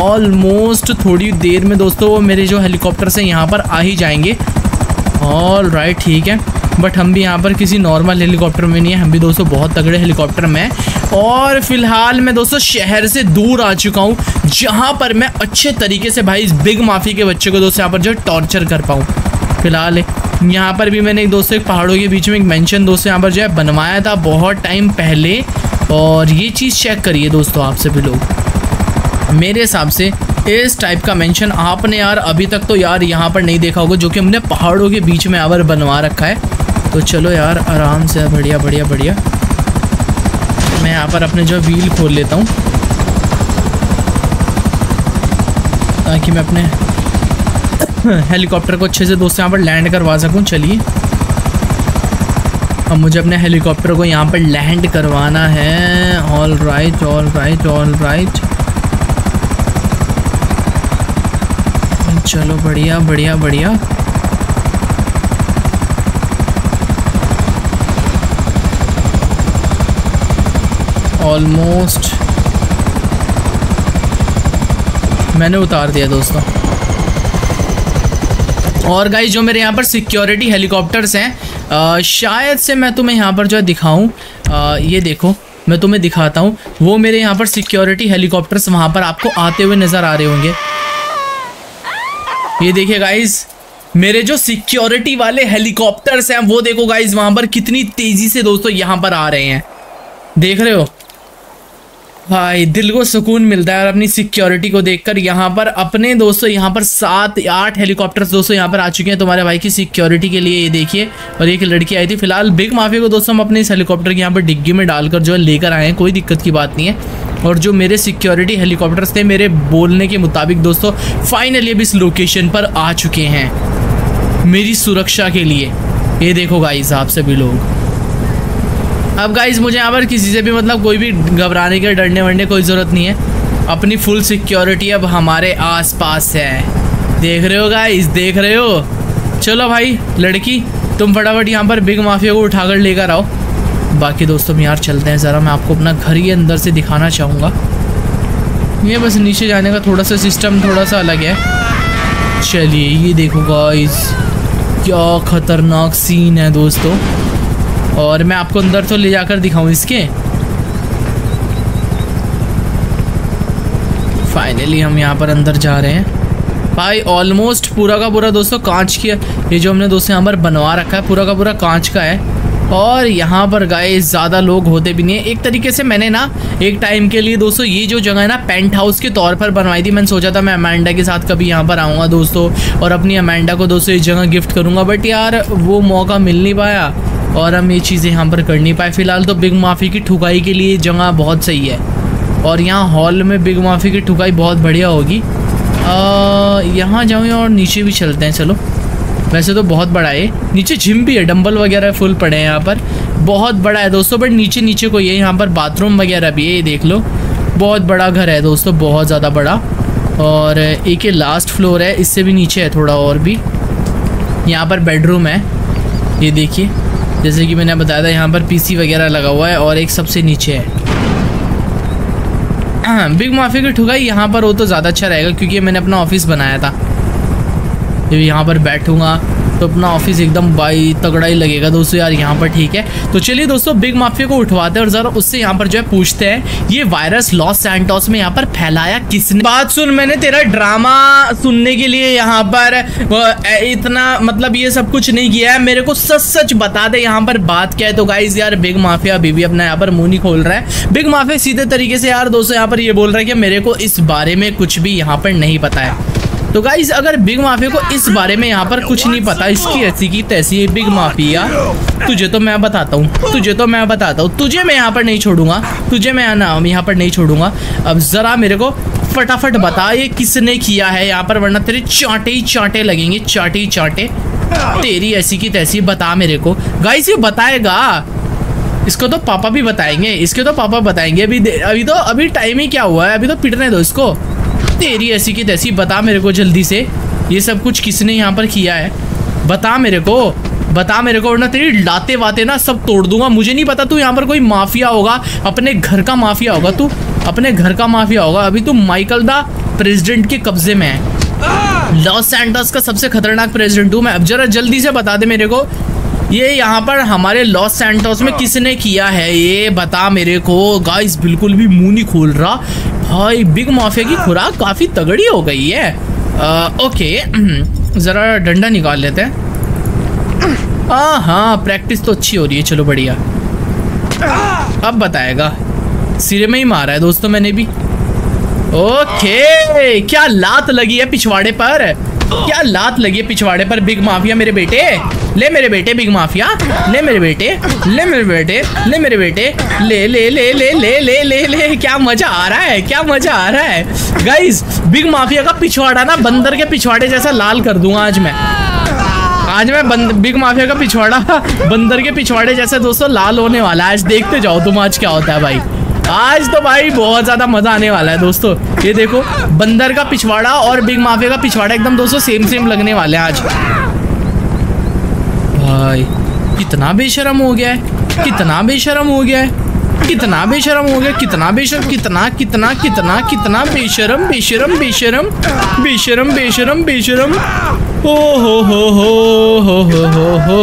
ऑलमोस्ट थोड़ी देर में दोस्तों वो मेरे जो हेलीकॉप्टर्स हैं यहाँ पर आ ही जाएंगे। ऑल राइट ठीक है, बट हम भी यहाँ पर किसी नॉर्मल हेलीकॉप्टर में नहीं है, हम भी दोस्तों बहुत तगड़े हेलीकॉप्टर में हैं। और फिलहाल मैं दोस्तों शहर से दूर आ चुका हूँ जहाँ पर मैं अच्छे तरीके से भाई इस बिग माफिया के बच्चे को दोस्तों यहाँ पर जो टॉर्चर कर पाऊँ। फिलहाल यहाँ पर भी मैंने एक दोस्तों एक पहाड़ों के बीच में एक मैंशन दोस्तों यहाँ पर जो है बनवाया था बहुत टाइम पहले। और ये चीज़ चेक करिए दोस्तों आप सभी लोग, मेरे हिसाब से इस टाइप का मेंशन आपने यार अभी तक तो यार यहाँ पर नहीं देखा होगा जो कि हमने पहाड़ों के बीच में यहाँ पर बनवा रखा है। तो चलो यार आराम से, बढ़िया बढ़िया बढ़िया। मैं यहाँ पर अपने जो व्हील खोल लेता हूँ ताकि मैं अपने हेलीकॉप्टर को अच्छे से दोस्तों यहाँ पर लैंड करवा सकूँ। चलिए अब मुझे अपने हेलीकॉप्टर को यहाँ पर लैंड करवाना है। All right all right all right, चलो बढ़िया बढ़िया बढ़िया। ऑलमोस्ट मैंने उतार दिया दोस्तों। और गाइस जो मेरे यहाँ पर सिक्योरिटी हेलीकॉप्टर्स हैं, शायद से मैं तुम्हें यहाँ पर जो है दिखाऊँ, ये देखो मैं तुम्हें दिखाता हूँ। वो मेरे यहाँ पर सिक्योरिटी हेलीकॉप्टर्स वहाँ पर आपको आते हुए नज़र आ रहे होंगे। ये देखिए गाइस, मेरे जो सिक्योरिटी वाले हेलीकॉप्टर्स हैं वो देखो गाइस वहाँ पर कितनी तेज़ी से दोस्तों यहाँ पर आ रहे हैं। देख रहे हो भाई, दिल को सुकून मिलता है और अपनी सिक्योरिटी को देखकर। यहाँ पर अपने दोस्तों यहाँ पर सात आठ हेलीकॉप्टर्स दोस्तों यहाँ पर आ चुके हैं तुम्हारे भाई की सिक्योरिटी के लिए। ये देखिए, और एक लड़की आई थी। फिलहाल बिग माफिया को दोस्तों हम अपने इस हेलीकॉप्टर के यहाँ पर डिग्गी में डालकर जो है लेकर आए हैं, कोई दिक्कत की बात नहीं है। और जो मेरे सिक्योरिटी हेलीकॉप्टर्स थे मेरे बोलने के मुताबिक दोस्तों फाइनली अब इस लोकेशन पर आ चुके हैं मेरी सुरक्षा के लिए। ये देखो गाइस आप सभी लोग, अब गाइस मुझे यहाँ पर किसी से भी मतलब कोई भी घबराने के डरने वरने कोई ज़रूरत नहीं है। अपनी फुल सिक्योरिटी अब हमारे आसपास है। देख रहे हो गाइस, देख रहे हो। चलो भाई लड़की, तुम फटाफट यहाँ पर बिग माफिया को उठाकर लेकर आओ। बाकी दोस्तों हम यार चलते हैं, ज़रा मैं आपको अपना घर ही अंदर से दिखाना चाहूँगा। ये बस नीचे जाने का थोड़ा सा सिस्टम थोड़ा सा अलग है। चलिए ये देखो गाइस, क्या ख़तरनाक सीन है दोस्तों। और मैं आपको अंदर तो ले जाकर दिखाऊं इसके। फाइनली हम यहाँ पर अंदर जा रहे हैं भाई। ऑलमोस्ट पूरा का पूरा दोस्तों कांच की, ये जो हमने दोस्तों यहाँ पर बनवा रखा है पूरा का पूरा कांच का है। और यहाँ पर गाइस ज़्यादा लोग होते भी नहीं है। एक तरीके से मैंने ना एक टाइम के लिए दोस्तों ये जो जगह है ना पेंट हाउस के तौर पर बनवाई थी। मैंने सोचा था मैं अमेंडा के साथ कभी यहाँ पर आऊँगा दोस्तों और अपनी अमेंडा को दोस्तों ये जगह गिफ्ट करूँगा, बट यार वो मौका मिल नहीं पाया और हम ये चीज़ें यहाँ पर कर नहीं पाए। फिलहाल तो बिग माफिया की ठुकाई के लिए जगह बहुत सही है। और यहाँ हॉल में बिग माफिया की ठुकाई बहुत बढ़िया होगी। यहाँ जाऊँ और नीचे भी चलते हैं। चलो वैसे तो बहुत बड़ा है, नीचे जिम भी है, डंबल वगैरह फुल पड़े हैं यहाँ पर। बहुत बड़ा है दोस्तों, बट नीचे नीचे को ये यहाँ पर बाथरूम वगैरह भी है। ये देख लो, बहुत बड़ा घर है दोस्तों, बहुत ज़्यादा बड़ा। और एक ये लास्ट फ्लोर है, इससे भी नीचे है थोड़ा और भी। यहाँ पर बेडरूम है, ये देखिए, जैसे कि मैंने बताया था यहाँ पर पी सी वगैरह लगा हुआ है। और एक सबसे नीचे है। बिग माफिया की ठुकाई यहाँ पर हो तो ज़्यादा अच्छा रहेगा, क्योंकि मैंने अपना ऑफिस बनाया था। जब यहाँ पर बैठूंगा तो अपना ऑफिस एकदम बाई तगड़ा ही लगेगा दोस्तों यार यहाँ पर, ठीक है। तो चलिए दोस्तों बिग माफिया को उठवाते हैं और ज़रा उससे यहाँ पर जो है पूछते हैं ये वायरस लॉस सैंटोस में यहाँ पर फैलाया किसने। बात सुन, मैंने तेरा ड्रामा सुनने के लिए यहाँ पर इतना मतलब ये सब कुछ नहीं किया है, मेरे को सच सच बता दे यहाँ पर बात क्या है। तो गाइज यार बिग माफिया अभी भी अपना यहाँ पर मुँह नहीं खोल रहा है। बिग माफिया सीधे तरीके से यार दोस्तों यहाँ पर ये बोल रहा है कि मेरे को इस बारे में कुछ भी यहाँ पर नहीं पता है। तो गाइज अगर बिग माफिया को इस बारे में यहाँ पर कुछ नहीं पता, इसकी ऐसी की तैसी है बिग माफिया, तुझे तो मैं बताता हूँ, तुझे तो मैं बताता हूँ, तुझे मैं यहाँ पर नहीं छोड़ूंगा, तुझे मैं ना यहाँ पर नहीं छोड़ूंगा। अब ज़रा मेरे को फटाफट बता ये किसने किया है यहाँ पर, वरना तेरे चांटे ही चांटे लगेंगे, चांटे ही चांटे, तेरी ऐसी की तैसी, बता मेरे को। गाइज ये बताएगा, इसको तो पापा भी बताएंगे, इसके तो पापा बताएंगे। अभी अभी तो अभी टाइम ही क्या हुआ है, अभी तो पिटने दो इसको, तेरी ऐसी की तैसी। बता मेरे को जल्दी से ये सब कुछ किसने यहाँ पर किया है, बता मेरे को, बता मेरे को, वरना तेरी लाते वाते ना सब तोड़ दूंगा। मुझे नहीं पता तू यहाँ पर कोई माफिया होगा, अपने घर का माफिया होगा, तू अपने घर का माफिया होगा। अभी तू माइकल द प्रेसिडेंट के कब्जे में है, लॉस सैंटोस का सबसे खतरनाक प्रेसिडेंट हूँ मैं। अब जरा जल्दी से बता दे मेरे को ये यहाँ पर हमारे लॉस सैंटोस में किसने किया है, ये बता मेरे को। गाइस बिल्कुल भी मुँह नहीं खोल रहा भाई, बिग माफिया की खुराक काफ़ी तगड़ी हो गई है। आ, ओके ज़रा डंडा निकाल लेते हैं। हाँ हाँ प्रैक्टिस तो अच्छी हो रही है, चलो बढ़िया। अब बताएगा, सिरे में ही मारा है दोस्तों मैंने भी। ओके क्या लात लगी है पिछवाड़े पर, क्या लात लगी है पिछवाड़े पर बिग माफिया मेरे बेटे। ले मेरे बेटे बिग माफिया, ले मेरे बेटे, ले मेरे बेटे, ले मेरे बेटे, ले ले ले ले ले ले ले ले। क्या मजा आ रहा है, क्या मजा आ रहा है। गाइस बिग माफिया का पिछवाड़ा ना बंदर के पिछवाड़े जैसा लाल कर दूंगा आज मैं। आज मैं बिग माफिया का पिछवाड़ा बंदर के पिछवाड़े जैसा दोस्तों लाल होने वाला है। आज देखते जाओ तुम आज क्या होता है भाई। आज तो भाई बहुत ज़्यादा मज़ा आने वाला है दोस्तों। ये देखो बंदर का पिछवाड़ा और बिग माफिया का पिछवाड़ा एकदम दोस्तों सेम सेम लगने वाले हैं आज। भाई कितना बेशरम हो गया है, कितना बेशरम हो गया है, कितना बेशरम हो गया, कितना बेशरम, कितना कितना कितना कितना बेशरम बेशरम बेशरम बेशरम बेशरम बेशरम। हो हो हो हो हो हो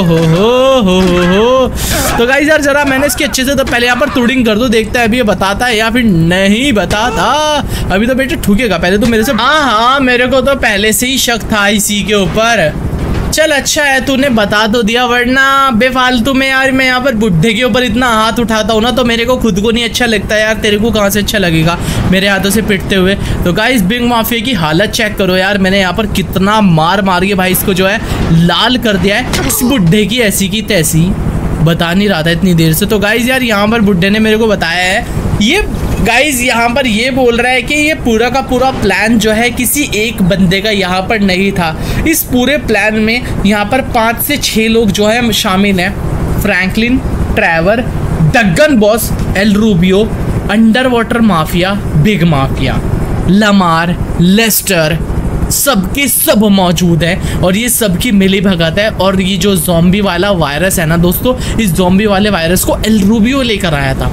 हो हो हो। तो गाइस यार जरा मैंने इसकी अच्छे से तो पहले यहाँ पर तुड़िंग कर दो, देखता है अभी ये बताता है या फिर नहीं बताता। अभी तो बेटे ठुकेगा पहले तो मेरे से। हाँ हाँ मेरे को तो पहले से ही शक था इसी के ऊपर। चल अच्छा है तूने बता तो दिया, वरना बेफालतू में यार मैं यहाँ पर बुढ़े के ऊपर इतना हाथ उठाता हूँ ना तो मेरे को खुद को नहीं अच्छा लगता यार, तेरे को कहाँ से अच्छा लगेगा मेरे हाथों से पिटते हुए। तो गाइस बिग माफिया की हालत चेक करो यार, मैंने यहाँ पर कितना मार मार के भाई इसको जो है लाल कर दिया है। इस बुढ़े की ऐसी की तैसी, बता नहीं रहा था इतनी देर से। तो गाइस यार यहाँ पर बुढ़े ने मेरे को बताया है ये, गाइस यहाँ पर ये बोल रहा है कि ये पूरा का पूरा प्लान जो है किसी एक बंदे का यहाँ पर नहीं था। इस पूरे प्लान में यहाँ पर पाँच से छः लोग जो है शामिल हैं, Franklin, Trevor, डगन boss, El Rubio, under water mafia, big mafia, Lamar, Lester, सबके सब मौजूद है और ये सबकी मिली भगत है। और ये जो ज़ॉम्बी वाला वायरस है ना दोस्तों, इस ज़ॉम्बी वाले वायरस को एल रूबियो लेकर आया था।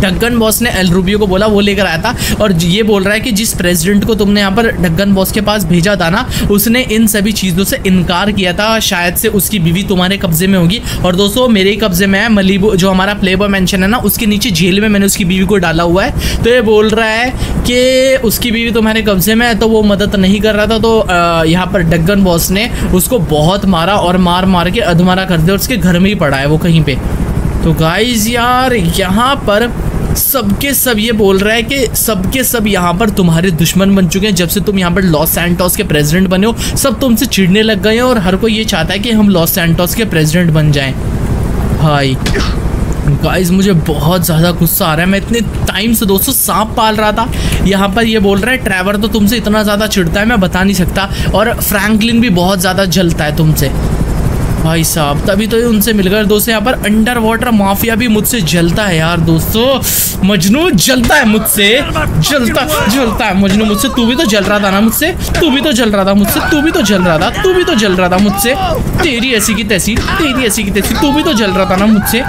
डगन बॉस ने एल रूबियो को बोला, वो लेकर आया था। और ये बोल रहा है कि जिस प्रेसिडेंट को तुमने यहाँ पर डगन बॉस के पास भेजा था ना, उसने इन सभी चीज़ों से इनकार किया था, शायद से उसकी बीवी तुम्हारे कब्जे में होगी। और दोस्तों मेरे ही कब्जे में है, मलीबो जो हमारा प्लेबॉय मैंशन है ना, उसके नीचे जेल में मैंने उसकी बीवी को डाला हुआ है। तो ये बोल रहा है कि उसकी बीवी तुम्हारे कब्जे में है, तो वो मदद नहीं कर रहा था। तो यहाँ पर डगन बॉस ने उसको बहुत मारा और मार मार के अधमरा कर दिया, उसके घर में ही पड़ा है वो कहीं पर। तो गाइज यार यहाँ पर सबके सब ये बोल रहा है कि सबके सब यहाँ पर तुम्हारे दुश्मन बन चुके हैं। जब से तुम यहाँ पर लॉस सैंटोस के प्रेसिडेंट बने हो, सब तुमसे चिढ़ने लग गए हैं और हर कोई ये चाहता है कि हम लॉस सैंटोस के प्रेसिडेंट बन जाएं। भाई गाइज मुझे बहुत ज़्यादा गुस्सा आ रहा है, मैं इतने टाइम से दोस्तों सांप पाल रहा था। यहाँ पर ये बोल रहा है ट्रेवर तो तुमसे इतना ज़्यादा चिढ़ता है मैं बता नहीं सकता, और फ्रैंकलिन भी बहुत ज़्यादा जलता है तुमसे। भाई साहब तभी तो उनसे मिलकर दोस्तों यहाँ पर अंडर वाटर माफिया भी मुझसे जलता है यार दोस्तों। मजनू जलता है मुझसे, जलता जलता है मजनू मुझसे। तू भी तो जल रहा था ना मुझसे, तू भी तो जल रहा था मुझसे, तू भी तो जल रहा था, तू भी तो जल रहा था मुझसे। तेरी ऐसी की तैसी, तेरी ऐसी की तैसी, तू भी तो जल रहा था ना मुझसे।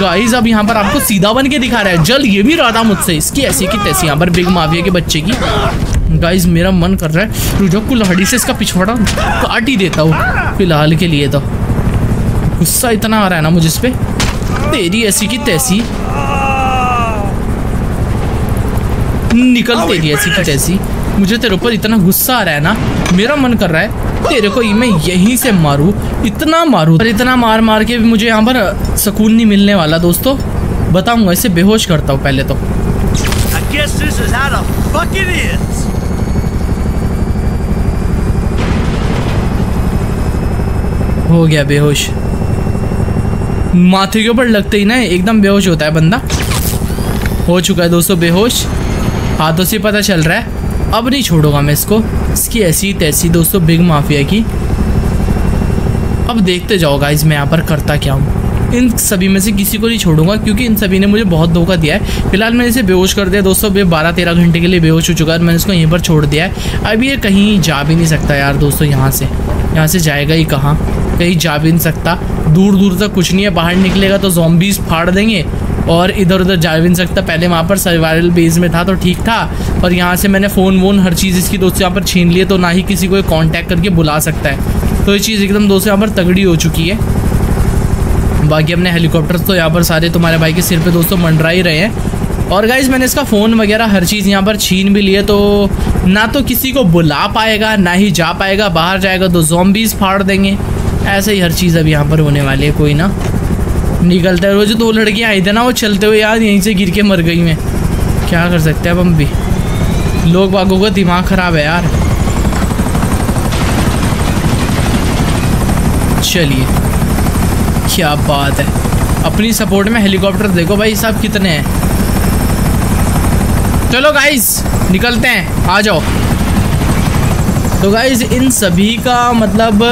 गाइज अब यहाँ पर आपको सीधा बन के दिखा रहा है, जल ये भी रहा था मुझसे, इसकी ऐसी की तैसी यहाँ पर बिग माफिया के बच्चे की। गाइज मेरा मन कर रहा है रुझो कुल्हाड़ी से इसका पिछवाड़ा काट ही देता हूँ फिलहाल के लिए। तो गुस्सा इतना आ रहा है ना मुझे इस पे, तेरी ऐसी की तैसी, निकल तेरी ऐसी की तैसी। मुझे तेरे ऊपर इतना गुस्सा आ रहा है ना, मेरा मन कर रहा है तेरे को मैं यहीं से मारूं, इतना मारूं। पर इतना मार मार के भी मुझे यहाँ पर सुकून नहीं मिलने वाला दोस्तों, बताऊँगा। इसे बेहोश करता हूँ पहले तो। हो गया बेहोश, माथे के ऊपर लगते ही ना एकदम बेहोश होता है बंदा। हो चुका है दोस्तों बेहोश, हाथों से पता चल रहा है। अब नहीं छोड़ूंगा मैं इसको, इसकी ऐसी तैसी दोस्तों बिग माफिया की। अब देखते जाओ गाइस मैं यहाँ पर करता क्या हूँ। इन सभी में से किसी को नहीं छोड़ूंगा क्योंकि इन सभी ने मुझे बहुत धोखा दिया है। फिलहाल मैंने इसे बेहोश कर दिया दोस्तों, ये बारह तेरह घंटे के लिए बेहोश हो चुका है। मैंने इसको यहीं पर छोड़ दिया है, अब ये कहीं जा भी नहीं सकता यार दोस्तों। यहाँ से यहाँ से जाएगा ही कहाँ, कहीं जा भी नहीं सकता। दूर दूर तक कुछ नहीं है, बाहर निकलेगा तो ज़ॉम्बीज़ फाड़ देंगे और इधर उधर जा भी नहीं सकता। पहले वहाँ पर सर्वाइवल बेस में था तो ठीक था, और यहाँ से मैंने फ़ोन वोन हर चीज़ इसकी दोस्तों यहाँ पर छीन लिए, तो ना ही किसी को कांटेक्ट करके बुला सकता है। तो ये चीज़ एकदम दोस्तों यहाँ पर तगड़ी हो चुकी है। बाकी अपने हेलीकॉप्टर्स तो यहाँ पर सारे तुम्हारे भाई के सिर पर दोस्तों मंडरा ही रहे हैं। और गाइज मैंने इसका फ़ोन वगैरह हर चीज़ यहाँ पर छीन भी लिए, तो ना तो किसी को बुला पाएगा ना ही जा पाएगा। बाहर जाएगा तो ज़ॉम्बीज़ फाड़ देंगे, ऐसे ही हर चीज़ अब यहाँ पर होने वाली है। कोई ना निकलता है। वो जो दो लड़कियाँ आई थी ना, वो चलते हुए यार यहीं से गिर के मर गई। मैं क्या कर सकते हैं, अब हम भी लोग बागों का दिमाग ख़राब है यार। चलिए क्या बात है, अपनी सपोर्ट में हेलीकॉप्टर देखो भाई साहब कितने हैं। चलो गाइज निकलते हैं, आ जाओ। तो गाइज इन सभी का मतलब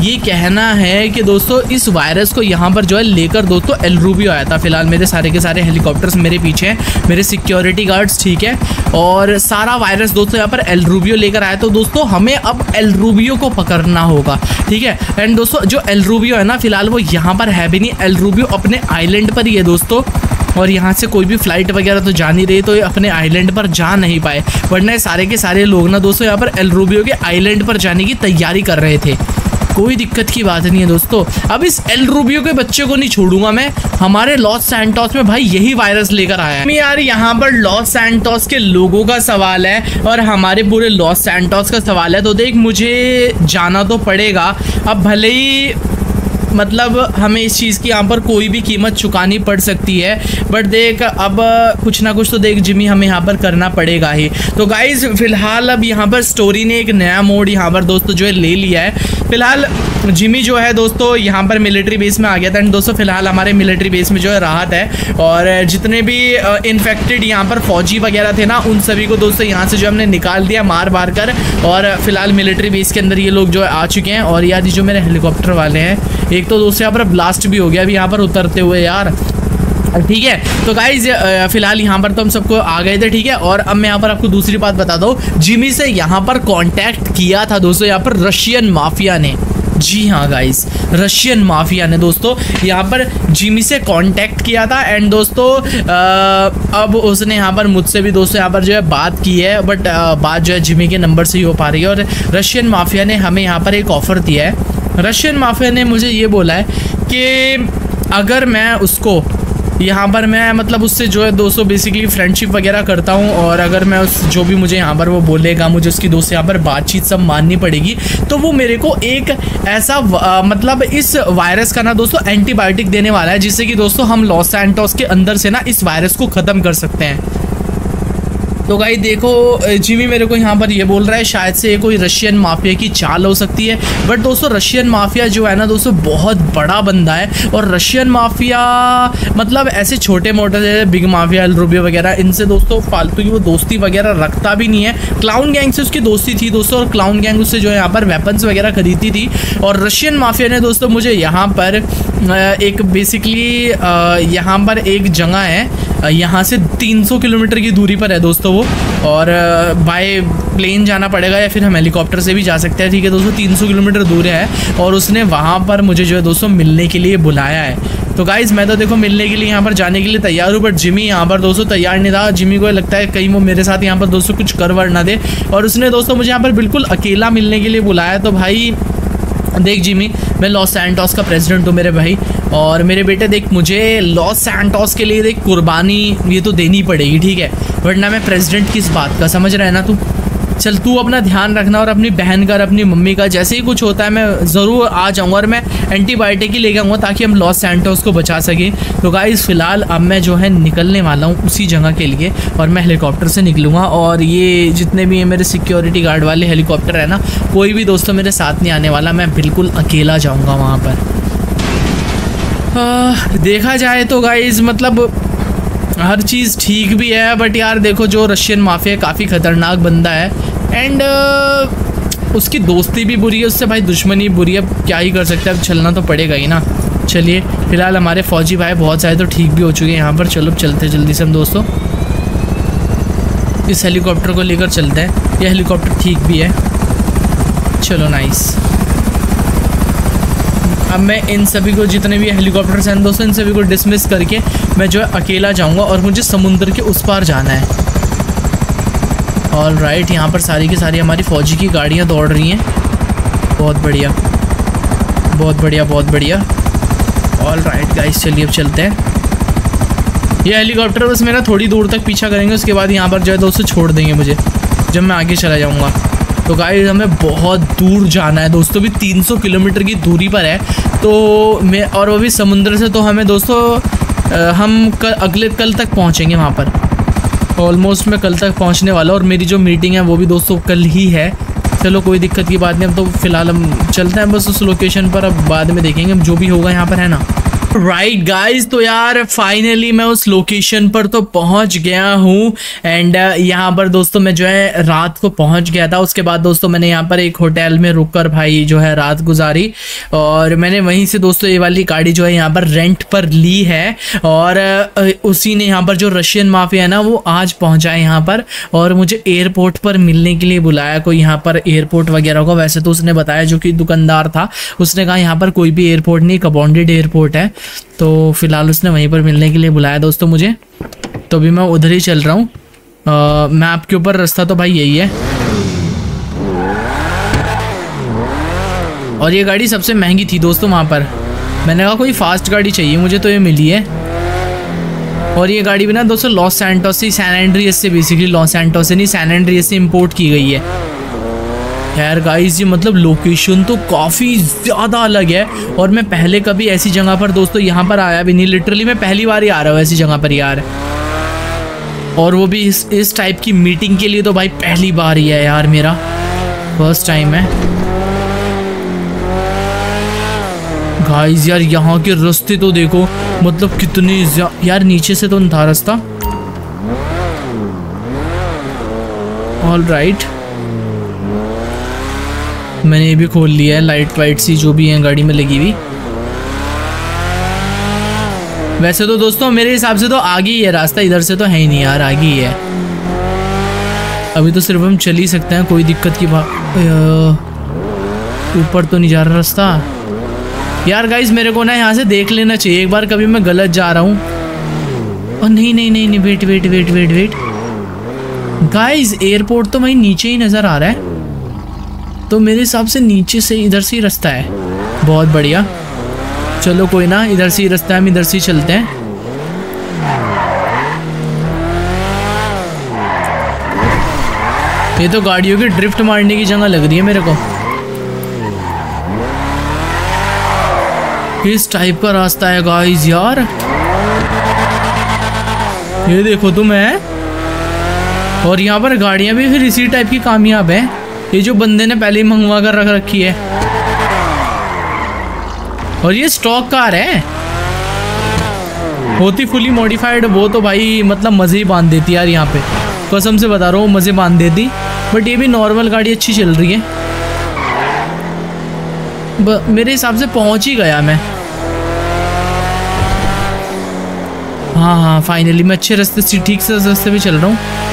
ये कहना है कि दोस्तों इस वायरस को यहाँ पर जो है लेकर दोस्तों एल रूबियो आया था। फिलहाल मेरे सारे के सारे हेलीकॉप्टर्स मेरे पीछे हैं, मेरे सिक्योरिटी गार्ड्स, ठीक है, और सारा वायरस दोस्तों यहाँ पर एल रूबियो लेकर आया। तो दोस्तों हमें अब एल रूबियो को पकड़ना होगा, ठीक है। एंड दोस्तों जो एल रूबियो है ना, फिलहाल वो यहाँ पर है भी नहीं। एल रूबियो अपने आइलैंड पर ही है दोस्तों, और यहाँ से कोई भी फ़्लाइट वगैरह तो जा नहीं रही, तो ये अपने आइलैंड पर जा नहीं पाए, वरना सारे के सारे लोग ना दोस्तों यहाँ पर एल रूबियो के आइलैंड पर जाने की तैयारी कर रहे थे। कोई दिक्कत की बात नहीं है दोस्तों, अब इस एल रूबियो के बच्चे को नहीं छोड़ूंगा मैं। हमारे लॉस सैंटोस में भाई यही वायरस लेकर आया है यार। यहाँ पर लॉस सैंटोस के लोगों का सवाल है और हमारे पूरे लॉस सैंटोस का सवाल है, तो देख मुझे जाना तो पड़ेगा। अब भले ही मतलब हमें इस चीज़ की यहाँ पर कोई भी कीमत चुकानी पड़ सकती है, बट देख अब कुछ ना कुछ तो देख जिमी हमें यहाँ पर करना पड़ेगा ही। तो गाइज़ फ़िलहाल अब यहाँ पर स्टोरी ने एक नया मोड यहाँ पर दोस्तों जो है ले लिया है। फ़िलहाल जिमी जो है दोस्तों यहाँ पर मिलिट्री बेस में आ गया था। एंड दोस्तों फ़िलहाल हमारे मिलिट्री बेस में जो है राहत है, और जितने भी इन्फेक्टेड यहाँ पर फौजी वगैरह थे ना, उन सभी को दोस्तों यहाँ से जो हमने निकाल दिया मार मार कर। और फ़िलहाल मिलिट्री बेस के अंदर ये लोग जो है आ चुके हैं। और यार ये जो मेरे हेलीकॉप्टर वाले हैं, एक तो दोस्तों यहाँ पर ब्लास्ट भी हो गया अभी यहाँ पर उतरते हुए यार। ठीक है। तो गाइज फिलहाल यहाँ पर तो हम सबको आ गए थे, ठीक है। और अब मैं यहाँ पर आपको दूसरी बात बताता हूँ, जिमी से यहाँ पर कांटेक्ट किया था दोस्तों यहाँ पर रशियन माफिया ने। जी हाँ गाइज, रशियन माफिया ने दोस्तों यहाँ पर जिमी से कांटेक्ट किया था। एंड दोस्तों आ, अब उसने यहाँ पर मुझसे भी दोस्तों यहाँ पर जो है बात की है, बट आ, बात जो है जिमी के नंबर से ही हो पा रही है। और रशियन माफिया ने हमें यहाँ पर एक ऑफ़र दिया है। रशियन माफिया ने मुझे ये बोला है कि अगर मैं उसको यहाँ पर मैं मतलब उससे जो है दोस्तों बेसिकली फ्रेंडशिप वगैरह करता हूँ, और अगर मैं उस जो भी मुझे यहाँ पर वो बोलेगा, मुझे उसकी दोस्त यहाँ पर बातचीत सब माननी पड़ेगी, तो वो मेरे को एक ऐसा आ, मतलब इस वायरस का ना दोस्तों एंटीबायोटिक देने वाला है, जिससे कि दोस्तों हम लॉस सैंटोस के अंदर से ना इस वायरस को ख़त्म कर सकते हैं। तो गाइस देखो जिमी मेरे को यहाँ पर ये बोल रहा है शायद से ये कोई रशियन माफिया की चाल हो सकती है, बट दोस्तों रशियन माफिया जो है ना दोस्तों बहुत बड़ा बंदा है। और रशियन माफिया मतलब ऐसे छोटे मोटे जैसे बिग माफिया, एल रूबियो वगैरह, इनसे दोस्तों फालतू की वो दोस्ती वगैरह रखता भी नहीं है। क्लाउन गैंग से उसकी दोस्ती थी दोस्तों, और क्लाउन गैंग उससे जो है यहाँ पर वेपन्स वगैरह खरीदती थी। और रशियन माफिया ने दोस्तों मुझे यहाँ पर एक बेसिकली यहाँ पर एक जगह है, यहाँ से तीन सौ किलोमीटर की दूरी पर है दोस्तों वो, और बाय प्लेन जाना पड़ेगा या फिर हम हेलीकॉप्टर से भी जा सकते हैं, ठीक है दोस्तों। तीन सौ किलोमीटर दूर है, और उसने वहाँ पर मुझे जो है दोस्तों मिलने के लिए बुलाया है। तो गाइज़ मैं तो देखो मिलने के लिए यहाँ पर जाने के लिए तैयार हूँ, बट जिमी यहाँ पर दोस्तों तैयार नहीं था। जिमी को लगता है कहीं वो मेरे साथ यहाँ पर दोस्तों कुछ कर वर ना दे, और उसने दोस्तों मुझे यहाँ पर बिल्कुल अकेला मिलने के लिए बुलाया। तो भाई देख जिमी, मैं लॉस सैंटोस का प्रेसिडेंट हूँ मेरे भाई, और मेरे बेटे देख मुझे लॉस सैंटोस के लिए देख कुर्बानी ये तो देनी पड़ेगी, ठीक है, वरना मैं प्रेसिडेंट किस बात का, समझ रहा है ना तू। चल तू अपना ध्यान रखना, और अपनी बहन का और अपनी मम्मी का, जैसे ही कुछ होता है मैं ज़रूर आ जाऊँगा, और मैं एंटीबायोटिक ही ले जाऊँगा ताकि हम लॉस सैंटोस को बचा सकें। तो गाइज़ फ़िलहाल अब मैं जो है निकलने वाला हूँ उसी जगह के लिए, और मैं हेलीकॉप्टर से निकलूँगा। और ये जितने भी मेरे सिक्योरिटी गार्ड वाले हेलीकॉप्टर है ना, कोई भी दोस्तों मेरे साथ नहीं आने वाला, मैं बिल्कुल अकेला जाऊँगा वहाँ पर। देखा जाए तो गाइज़ मतलब हर चीज़ ठीक भी है, बट यार देखो जो रशियन माफिया काफ़ी ख़तरनाक बंदा है, एंड उसकी दोस्ती भी बुरी है उससे, भाई दुश्मनी बुरी है, क्या ही कर सकते हैं, अब चलना तो पड़ेगा ही ना। चलिए फ़िलहाल हमारे फ़ौजी भाई बहुत सारे तो ठीक भी हो चुके हैं यहाँ पर। चलो चलते जल्दी से हम दोस्तों इस हेलीकॉप्टर को लेकर चलते हैं, यह हेलीकॉप्टर ठीक भी है, चलो नाइस। अब मैं इन सभी को जितने भी हेलीकॉप्टर्स हैं दोस्तों इन सभी को डिसमिस करके मैं जो है अकेला जाऊंगा, और मुझे समुंदर के उस पार जाना है। ऑल राइट, यहाँ पर सारी की सारी हमारी फ़ौजी की गाड़ियाँ दौड़ रही हैं, बहुत बढ़िया बहुत बढ़िया बहुत बढ़िया। ऑल राइट गाइस, चलिए अब चलते हैं। ये हेलीकॉप्टर बस मेरा थोड़ी दूर तक पीछा करेंगे, उसके बाद यहाँ पर जो है दोस्तों छोड़ देंगे मुझे जब मैं आगे चला जाऊँगा। तो गाइस हमें बहुत दूर जाना है दोस्तों, भी तीन सौ किलोमीटर की दूरी पर है, तो मैं और वो भी समुंदर से, तो हमें दोस्तों आ, हम कल अगले कल तक पहुंचेंगे वहां पर। ऑलमोस्ट मैं कल तक पहुंचने वाला हूँ, और मेरी जो मीटिंग है वो भी दोस्तों कल ही है। चलो कोई दिक्कत की बात नहीं, अब तो फ़िलहाल हम चलते हैं बस उस लोकेशन पर, अब बाद में देखेंगे हम जो भी होगा यहाँ पर, है ना। राइट right गाइस, तो यार फाइनली मैं उस लोकेशन पर तो पहुंच गया हूं, एंड यहां पर दोस्तों मैं जो है रात को पहुंच गया था। उसके बाद दोस्तों मैंने यहां पर एक होटल में रुककर भाई जो है रात गुजारी, और मैंने वहीं से दोस्तों ये वाली गाड़ी जो है यहां पर रेंट पर ली है, और उसी ने यहां पर जो रशियन माफिया है ना वो आज पहुँचा है यहाँ पर, और मुझे एयरपोर्ट पर मिलने के लिए बुलाया। कोई यहाँ पर एयरपोर्ट वगैरह को वैसे तो उसने बताया, जो कि दुकानदार था उसने कहा यहाँ पर कोई भी एयरपोर्ट नहीं, कबॉन्डेड एयरपोर्ट है। तो फिलहाल उसने वहीं पर मिलने के लिए बुलाया दोस्तों मुझे, तो भी मैं उधर ही चल रहा हूँ। मैप के ऊपर रास्ता तो भाई यही है, और ये गाड़ी सबसे महंगी थी दोस्तों वहाँ पर। मैंने कहा कोई फास्ट गाड़ी चाहिए मुझे, तो ये मिली है। और ये गाड़ी भी ना दोस्तों लॉस सैंटोस से, सैन एंड्रियस से, बेसिकली लॉस सैंटोस से नहीं सैन एंड्रियस से इम्पोर्ट की गई है। यार गाइस ये मतलब लोकेशन तो काफ़ी ज़्यादा अलग है, और मैं पहले कभी ऐसी जगह पर दोस्तों यहाँ पर आया भी नहीं, लिटरली मैं पहली बार ही आ रहा हूँ ऐसी जगह पर यार, और वो भी इस इस टाइप की मीटिंग के लिए तो भाई पहली बार ही है यार, मेरा फर्स्ट टाइम है गाइस। यार यहाँ के रास्ते तो देखो मतलब कितने यार, नीचे से तो नहीं था रास्ता। ऑल राइट, मैंने ये भी खोल लिया है, लाइट वाइट सी जो भी है गाड़ी में लगी हुई। वैसे तो दोस्तों मेरे हिसाब से तो आगे ही है रास्ता, इधर से तो है ही नहीं यार, आगे ही है। अभी तो सिर्फ हम चल ही सकते हैं, कोई दिक्कत की बात। ऊपर तो नहीं जा रहा रास्ता यार। गाइस मेरे को ना यहाँ से देख लेना चाहिए एक बार, कभी मैं गलत जा रहा हूँ। और नहीं नहीं नहीं नहीं wait wait wait wait wait guys, airport तो वहीं नीचे ही नज़र आ रहा है, तो मेरे हिसाब से नीचे से इधर से ही रास्ता है। बहुत बढ़िया, चलो कोई ना, इधर से ही रास्ता है, हम इधर से ही चलते हैं। ये तो गाड़ियों की ड्रिफ्ट मारने की जगह लग रही है मेरे को। इस टाइप का रास्ता है गाइस यार, ये देखो तुम है। और यहाँ पर गाड़ियाँ भी फिर इसी टाइप की कामयाब है, ये जो बंदे ने पहले ही मंगवा कर रख रखी है। और ये स्टॉक कार है, होती फुली मॉडिफाइड, वो तो भाई मतलब मज़े ही बांध देती यार, यहाँ पे कसम से बता रहा हूँ मज़े बांध देती। बट ये भी नॉर्मल गाड़ी अच्छी चल रही है। ब, मेरे हिसाब से पहुँच ही गया मैं। हाँ हाँ फाइनली मैं अच्छे रास्ते से, ठीक से रास्ते पे चल रहा हूँ।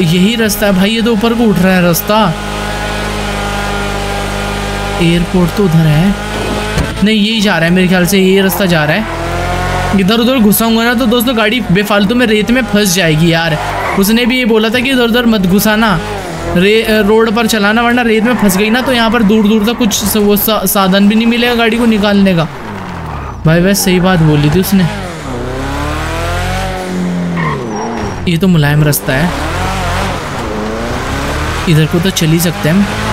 यही रास्ता है भाई, ये तो ऊपर को उठ रहा है रास्ता। एयरपोर्ट तो उधर है, नहीं यही जा रहा है मेरे ख्याल से, ये रास्ता जा रहा है। इधर उधर घुसाऊंगा ना तो दोस्तों गाड़ी बेफालतू में रेत में फंस जाएगी यार। उसने भी ये बोला था कि इधर उधर मत घुसाना, रे रोड पर चलाना, वरना रेत में फंस गई ना तो यहाँ पर दूर दूर तक कुछ वो सा, साधन भी नहीं मिलेगा गाड़ी को निकालने का। भाई वैसे सही बात बोली थी उसने। ये तो मुलायम रास्ता है, इधर को तो चल ही सकते हैं हम।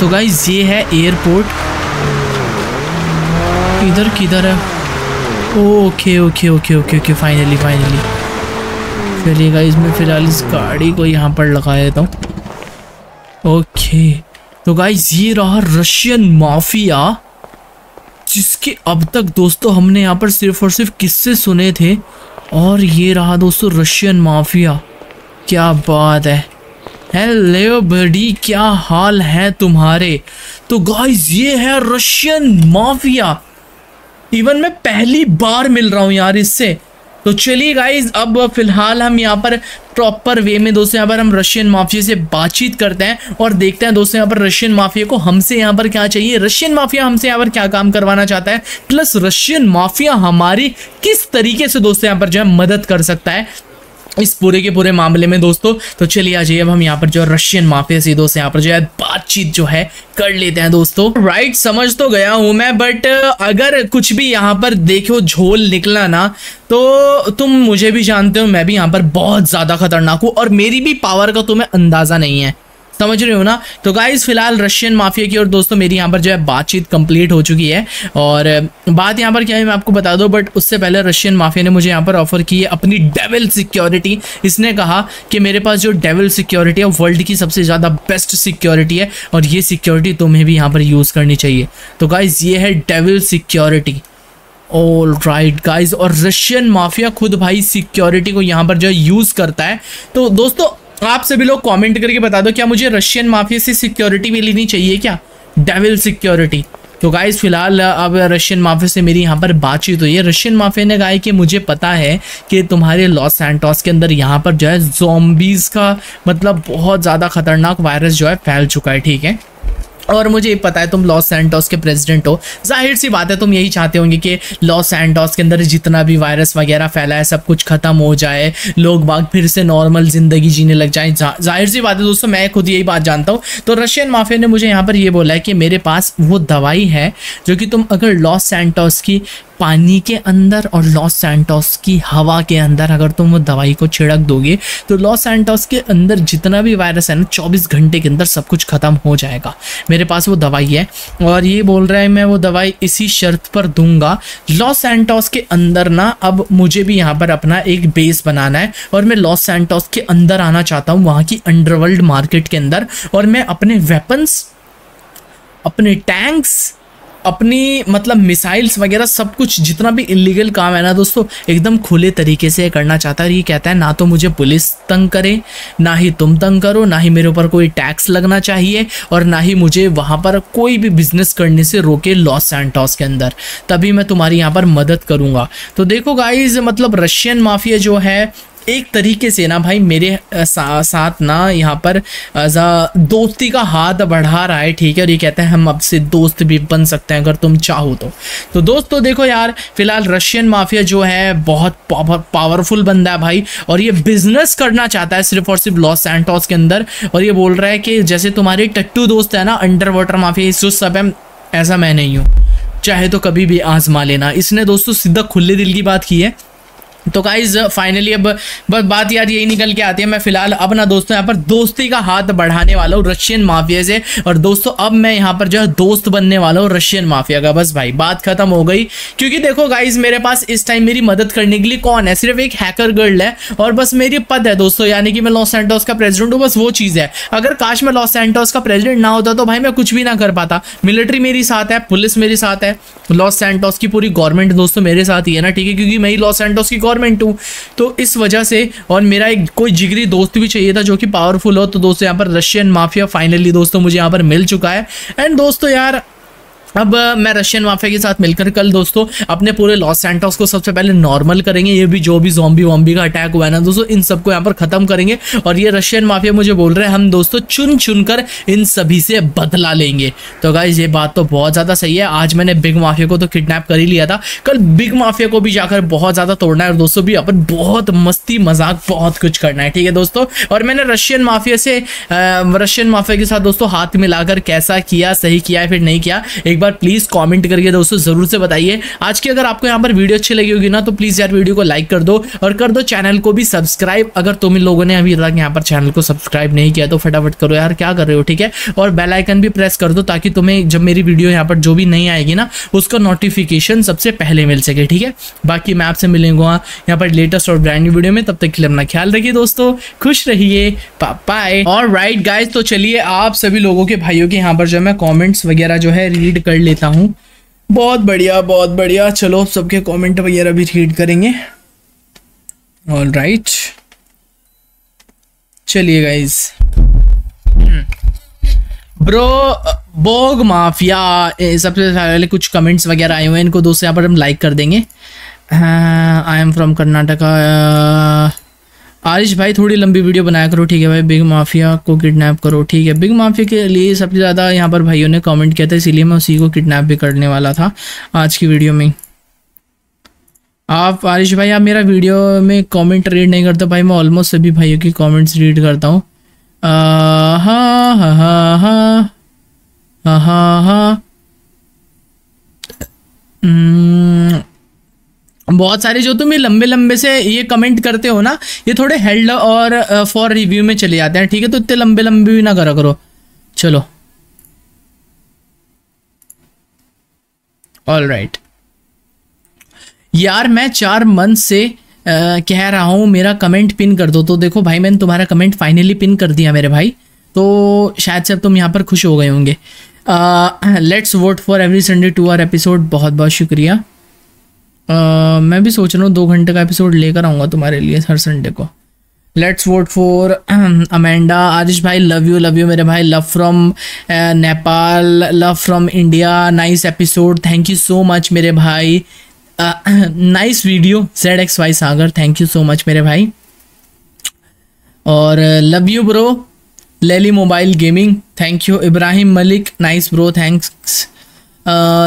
तो गाइस ये है एयरपोर्ट। इधर किधर है? Okay okay okay okay okay finally finally. चलिए गाइस मैं फिलहाल इस गाड़ी को यहाँ पर लगा देता हूँ। ओके तो गाइस ये रहा रशियन माफिया, जिसके अब तक दोस्तों हमने यहाँ पर सिर्फ और सिर्फ किस्से सुने थे। और ये रहा दोस्तों रशियन माफिया, क्या बात है। हेलो बडी, क्या हाल है तुम्हारे। तो गाइस ये है रशियन माफिया, इवन मैं पहली बार मिल रहा हूँ यार इससे। तो चलिए गाइस अब फिलहाल हम यहाँ पर प्रॉपर वे में दोस्तों यहाँ पर हम रशियन माफिया से बातचीत करते हैं और देखते हैं दोस्तों यहाँ पर रशियन माफिया को हमसे यहाँ पर क्या चाहिए, रशियन माफिया हमसे यहाँ पर क्या काम करवाना चाहता है, प्लस रशियन माफिया हमारी किस तरीके से दोस्तों यहाँ पर जो है मदद कर सकता है इस पूरे के पूरे मामले में दोस्तों। तो चलिए आ जाइए अब हम यहाँ पर जो रशियन माफिया से दोस्तों यहाँ पर जो है बातचीत जो है कर लेते हैं दोस्तों। राइट, समझ तो गया हूँ मैं, बट अगर कुछ भी यहाँ पर देखो झोल निकला ना तो तुम मुझे भी जानते हो, मैं भी यहाँ पर बहुत ज़्यादा खतरनाक हूँ और मेरी भी पावर का तुम्हें अंदाज़ा नहीं है, समझ रहे हो ना। तो गाइस फिलहाल रशियन माफिया की और दोस्तों मेरी यहाँ पर जो है बातचीत कंप्लीट हो चुकी है। और बात यहाँ पर क्या है मैं आपको बता दूँ, बट उससे पहले रशियन माफिया ने मुझे यहाँ पर ऑफर की है अपनी डेविल सिक्योरिटी। इसने कहा कि मेरे पास जो डेविल सिक्योरिटी है वर्ल्ड की सबसे ज़्यादा बेस्ट सिक्योरिटी है और ये सिक्योरिटी तुम्हें भी यहाँ पर यूज़ करनी चाहिए। तो गाइज़ ये है devil security. All right guys, और रशियन माफिया खुद भाई सिक्योरिटी को यहाँ पर जो है यूज़ करता है। तो दोस्तों आप सभी लोग कमेंट करके बता दो, क्या मुझे रशियन माफिया से सिक्योरिटी भी लेनी चाहिए क्या, डेविल सिक्योरिटी। तो गाइस फिलहाल अब रशियन माफिया से मेरी यहाँ पर बातचीत हुई है। रशियन माफिया ने कहा कि मुझे पता है कि तुम्हारे लॉस सैंटोस के अंदर यहाँ पर जो है ज़ॉम्बीज़ का मतलब बहुत ज़्यादा खतरनाक वायरस जो है फैल चुका है, ठीक है। और मुझे पता है तुम लॉस सैंटोस के प्रेसिडेंट हो, जाहिर सी बात है तुम यही चाहते होंगे कि लॉस सैंटोस के अंदर जितना भी वायरस वगैरह फैला है सब कुछ ख़त्म हो जाए, लोग बाग फिर से नॉर्मल ज़िंदगी जीने लग जाएं। जाहिर सी बात है दोस्तों, मैं खुद यही बात जानता हूँ। तो रशियन माफिया ने मुझे यहाँ पर यह बोला है कि मेरे पास वो दवाई है जो कि तुम अगर लॉस सैंटोस की पानी के अंदर और लॉस सैंटोस की हवा के अंदर अगर तुम वो दवाई को छिड़क दोगे तो लॉस सैंटोस के अंदर जितना भी वायरस है ना चौबीस घंटे के अंदर सब कुछ ख़त्म हो जाएगा। मेरे पास वो दवाई है और ये बोल रहा है मैं वो दवाई इसी शर्त पर दूंगा, लॉस सैंटोस के अंदर ना अब मुझे भी यहाँ पर अपना एक बेस बनाना है और मैं लॉस सैंटोस के अंदर आना चाहता हूँ, वहाँ की अंडरवर्ल्ड मार्केट के अंदर। और मैं अपने वेपन्स, अपने टैंक्स अपनी मतलब मिसाइल्स वगैरह सब कुछ जितना भी इलीगल काम है ना दोस्तों एकदम खुले तरीके से करना चाहता है। ये कहता है ना तो मुझे पुलिस तंग करे, ना ही तुम तंग करो, ना ही मेरे ऊपर कोई टैक्स लगना चाहिए और ना ही मुझे वहाँ पर कोई भी बिजनेस करने से रोके लॉस सैंटोस के अंदर, तभी मैं तुम्हारी यहाँ पर मदद करूँगा। तो देखो गाइज मतलब रशियन माफिया जो है एक तरीके से ना भाई मेरे सा, साथ ना यहाँ पर दोस्ती का हाथ बढ़ा रहा है, ठीक है। और ये कहते हैं हम अब से दोस्त भी बन सकते हैं अगर तुम चाहो तो। तो दोस्तों देखो यार फिलहाल रशियन माफिया जो है बहुत पावरफुल बंदा है भाई, और ये बिजनेस करना चाहता है सिर्फ और सिर्फ लॉस सैंटोस के अंदर। और ये बोल रहा है कि जैसे तुम्हारे टट्टू दोस्त है ना अंडर वाटर माफिया जो सब है, ऐसा मैं नहीं हूँ, चाहे तो कभी भी आजमा लेना। इसने दोस्तों सीधा खुले दिल की बात की है। तो गाइज फाइनली अब बस बात यार यही निकल के आती है, मैं फिलहाल अब ना दोस्तों यहाँ पर दोस्ती का हाथ बढ़ाने वाला हूँ रशियन माफिया से, और दोस्तों अब मैं यहाँ पर जो है दोस्त बनने वाला हूँ रशियन माफिया का। बस भाई बात खत्म हो गई, क्योंकि देखो गाइज मेरे पास इस टाइम मेरी मदद करने के लिए कौन है, सिर्फ एक हैकर गर्ल है और बस मेरी पद है दोस्तों, यानी कि मैं लॉस सैंटोस का प्रेसिडेंट हूँ, बस वो चीज़ है। अगर काश मैं लॉस सैंटोस का प्रेसिडेंट ना होता तो भाई मैं कुछ भी ना कर पाता। मिलिट्री मेरी साथ है, पुलिस मेरे साथ है, लॉस सैंटोस की पूरी गवर्नमेंट दोस्तों मेरे साथ ही है ना, ठीक है, क्योंकि मैं ही लॉस सैंटोस की गवर्नमेंट हूँ। तो इस वजह से और मेरा एक कोई जिगरी दोस्त भी चाहिए था जो कि पावरफुल हो। तो दोस्तों यहाँ पर रशियन माफिया फाइनली दोस्तों मुझे यहाँ पर मिल चुका है। एंड दोस्तों यार अब मैं रशियन माफिया के साथ मिलकर कल दोस्तों अपने पूरे लॉस सैंटोस को सबसे पहले नॉर्मल करेंगे। ये भी जो भी जॉम्बी वॉम्बी का अटैक हुआ है ना दोस्तों इन सबको यहाँ पर ख़त्म करेंगे। और ये रशियन माफिया मुझे बोल रहे हैं हम दोस्तों चुन चुन कर इन सभी से बदला लेंगे। तो गाइज ये बात तो बहुत ज़्यादा सही है। आज मैंने बिग माफिया को तो किडनैप कर ही लिया था, कल बिग माफिया को भी जाकर बहुत ज़्यादा तोड़ना है और दोस्तों भी यहाँ पर बहुत मस्ती मजाक बहुत कुछ करना है, ठीक है दोस्तों। और मैंने रशियन माफिया से रशियन माफिया के साथ दोस्तों हाथ मिलाकर कैसा किया, सही किया फिर नहीं किया, बार प्लीज कमेंट करके दोस्तों जरूर से बताइए। आज की अगर आपको यहाँ पर वीडियो अच्छी लगी होगी ना तो प्लीज यार वीडियो को लाइक कर दो और कर दो चैनल को भी सब्सक्राइब। अगर तुम लोगों ने अभी तक यहाँ पर चैनल को सब्सक्राइब नहीं किया तो फटाफट करो यार, क्या कर रहे हो, ठीक है। और बेल आइकन भी प्रेस कर दो ताकि तुम्हें जब मेरी वीडियो यहाँ पर जो भी नहीं आएगी ना उसका नोटिफिकेशन सबसे पहले मिल सके, ठीक है। बाकी मैं आपसे मिलूंगा यहाँ पर लेटेस्ट और ब्रांड न्यू वीडियो में, तब तक के लिए अपना ख्याल रखिए दोस्तों, खुश रहिए, बाय। ऑलराइट गाइस तो चलिए आप सभी लोगों के भाइयों के यहाँ पर जो मैं कॉमेंट्स वगैरह जो है रीड कर लेता हूं। बहुत बढ़िया बहुत बढ़िया, चलो सबके कमेंट वगैरह भी रीड करेंगे। ऑल राइट चलिए गाइज। ब्रो बोग माफिया सबसे पहले कुछ कमेंट्स वगैरह आए हुए हैं, इनको दोस्तों यहाँ पर हम लाइक कर देंगे। I am from Karnataka. Aarish भाई थोड़ी लंबी वीडियो बनाया करो, ठीक है भाई। बिग माफिया को किडनैप करो, ठीक है। बिग माफिया के लिए सबसे ज़्यादा यहाँ पर भाइयों ने कमेंट किया था, इसीलिए मैं उसी को किडनैप भी करने वाला था आज की वीडियो में। आप आरिश भाई आप मेरा वीडियो में कमेंट रीड नहीं करते भाई, मैं ऑलमोस्ट सभी भाइयों की कमेंट्स रीड करता हूँ। हाँ हाँ हाँ हाँ हाँ हाँ हाँ बहुत सारे जो तुम ये लंबे लंबे से ये कमेंट करते हो ना ये थोड़े हेल्ड और फॉर रिव्यू में चले जाते हैं, ठीक है। तो इतने लंबे लंबे भी ना करा करो, चलो। ऑल राइट यार मैं चार मंथ से आ, कह रहा हूँ मेरा कमेंट पिन कर दो, तो देखो भाई मैंने तुम्हारा कमेंट फाइनली पिन कर दिया मेरे भाई, तो शायद से अब तुम यहाँ पर खुश हो गए होंगे। Let's vote for every Sunday to our episode, बहुत बहुत शुक्रिया। Uh, मैं भी सोच रहा हूँ दो घंटे का एपिसोड लेकर आऊँगा तुम्हारे लिए हर संडे को। Let's vote for Amanda. Aarish भाई लव यू लव यू मेरे भाई। Love from Nepal, love from India. Nice episode, thank you so much मेरे भाई। Nice video Z X Y Sagar, thank you so much मेरे भाई। और लव यू ब्रो। लेली mobile gaming, thank you. Ibrahim Malik, nice bro, thanks.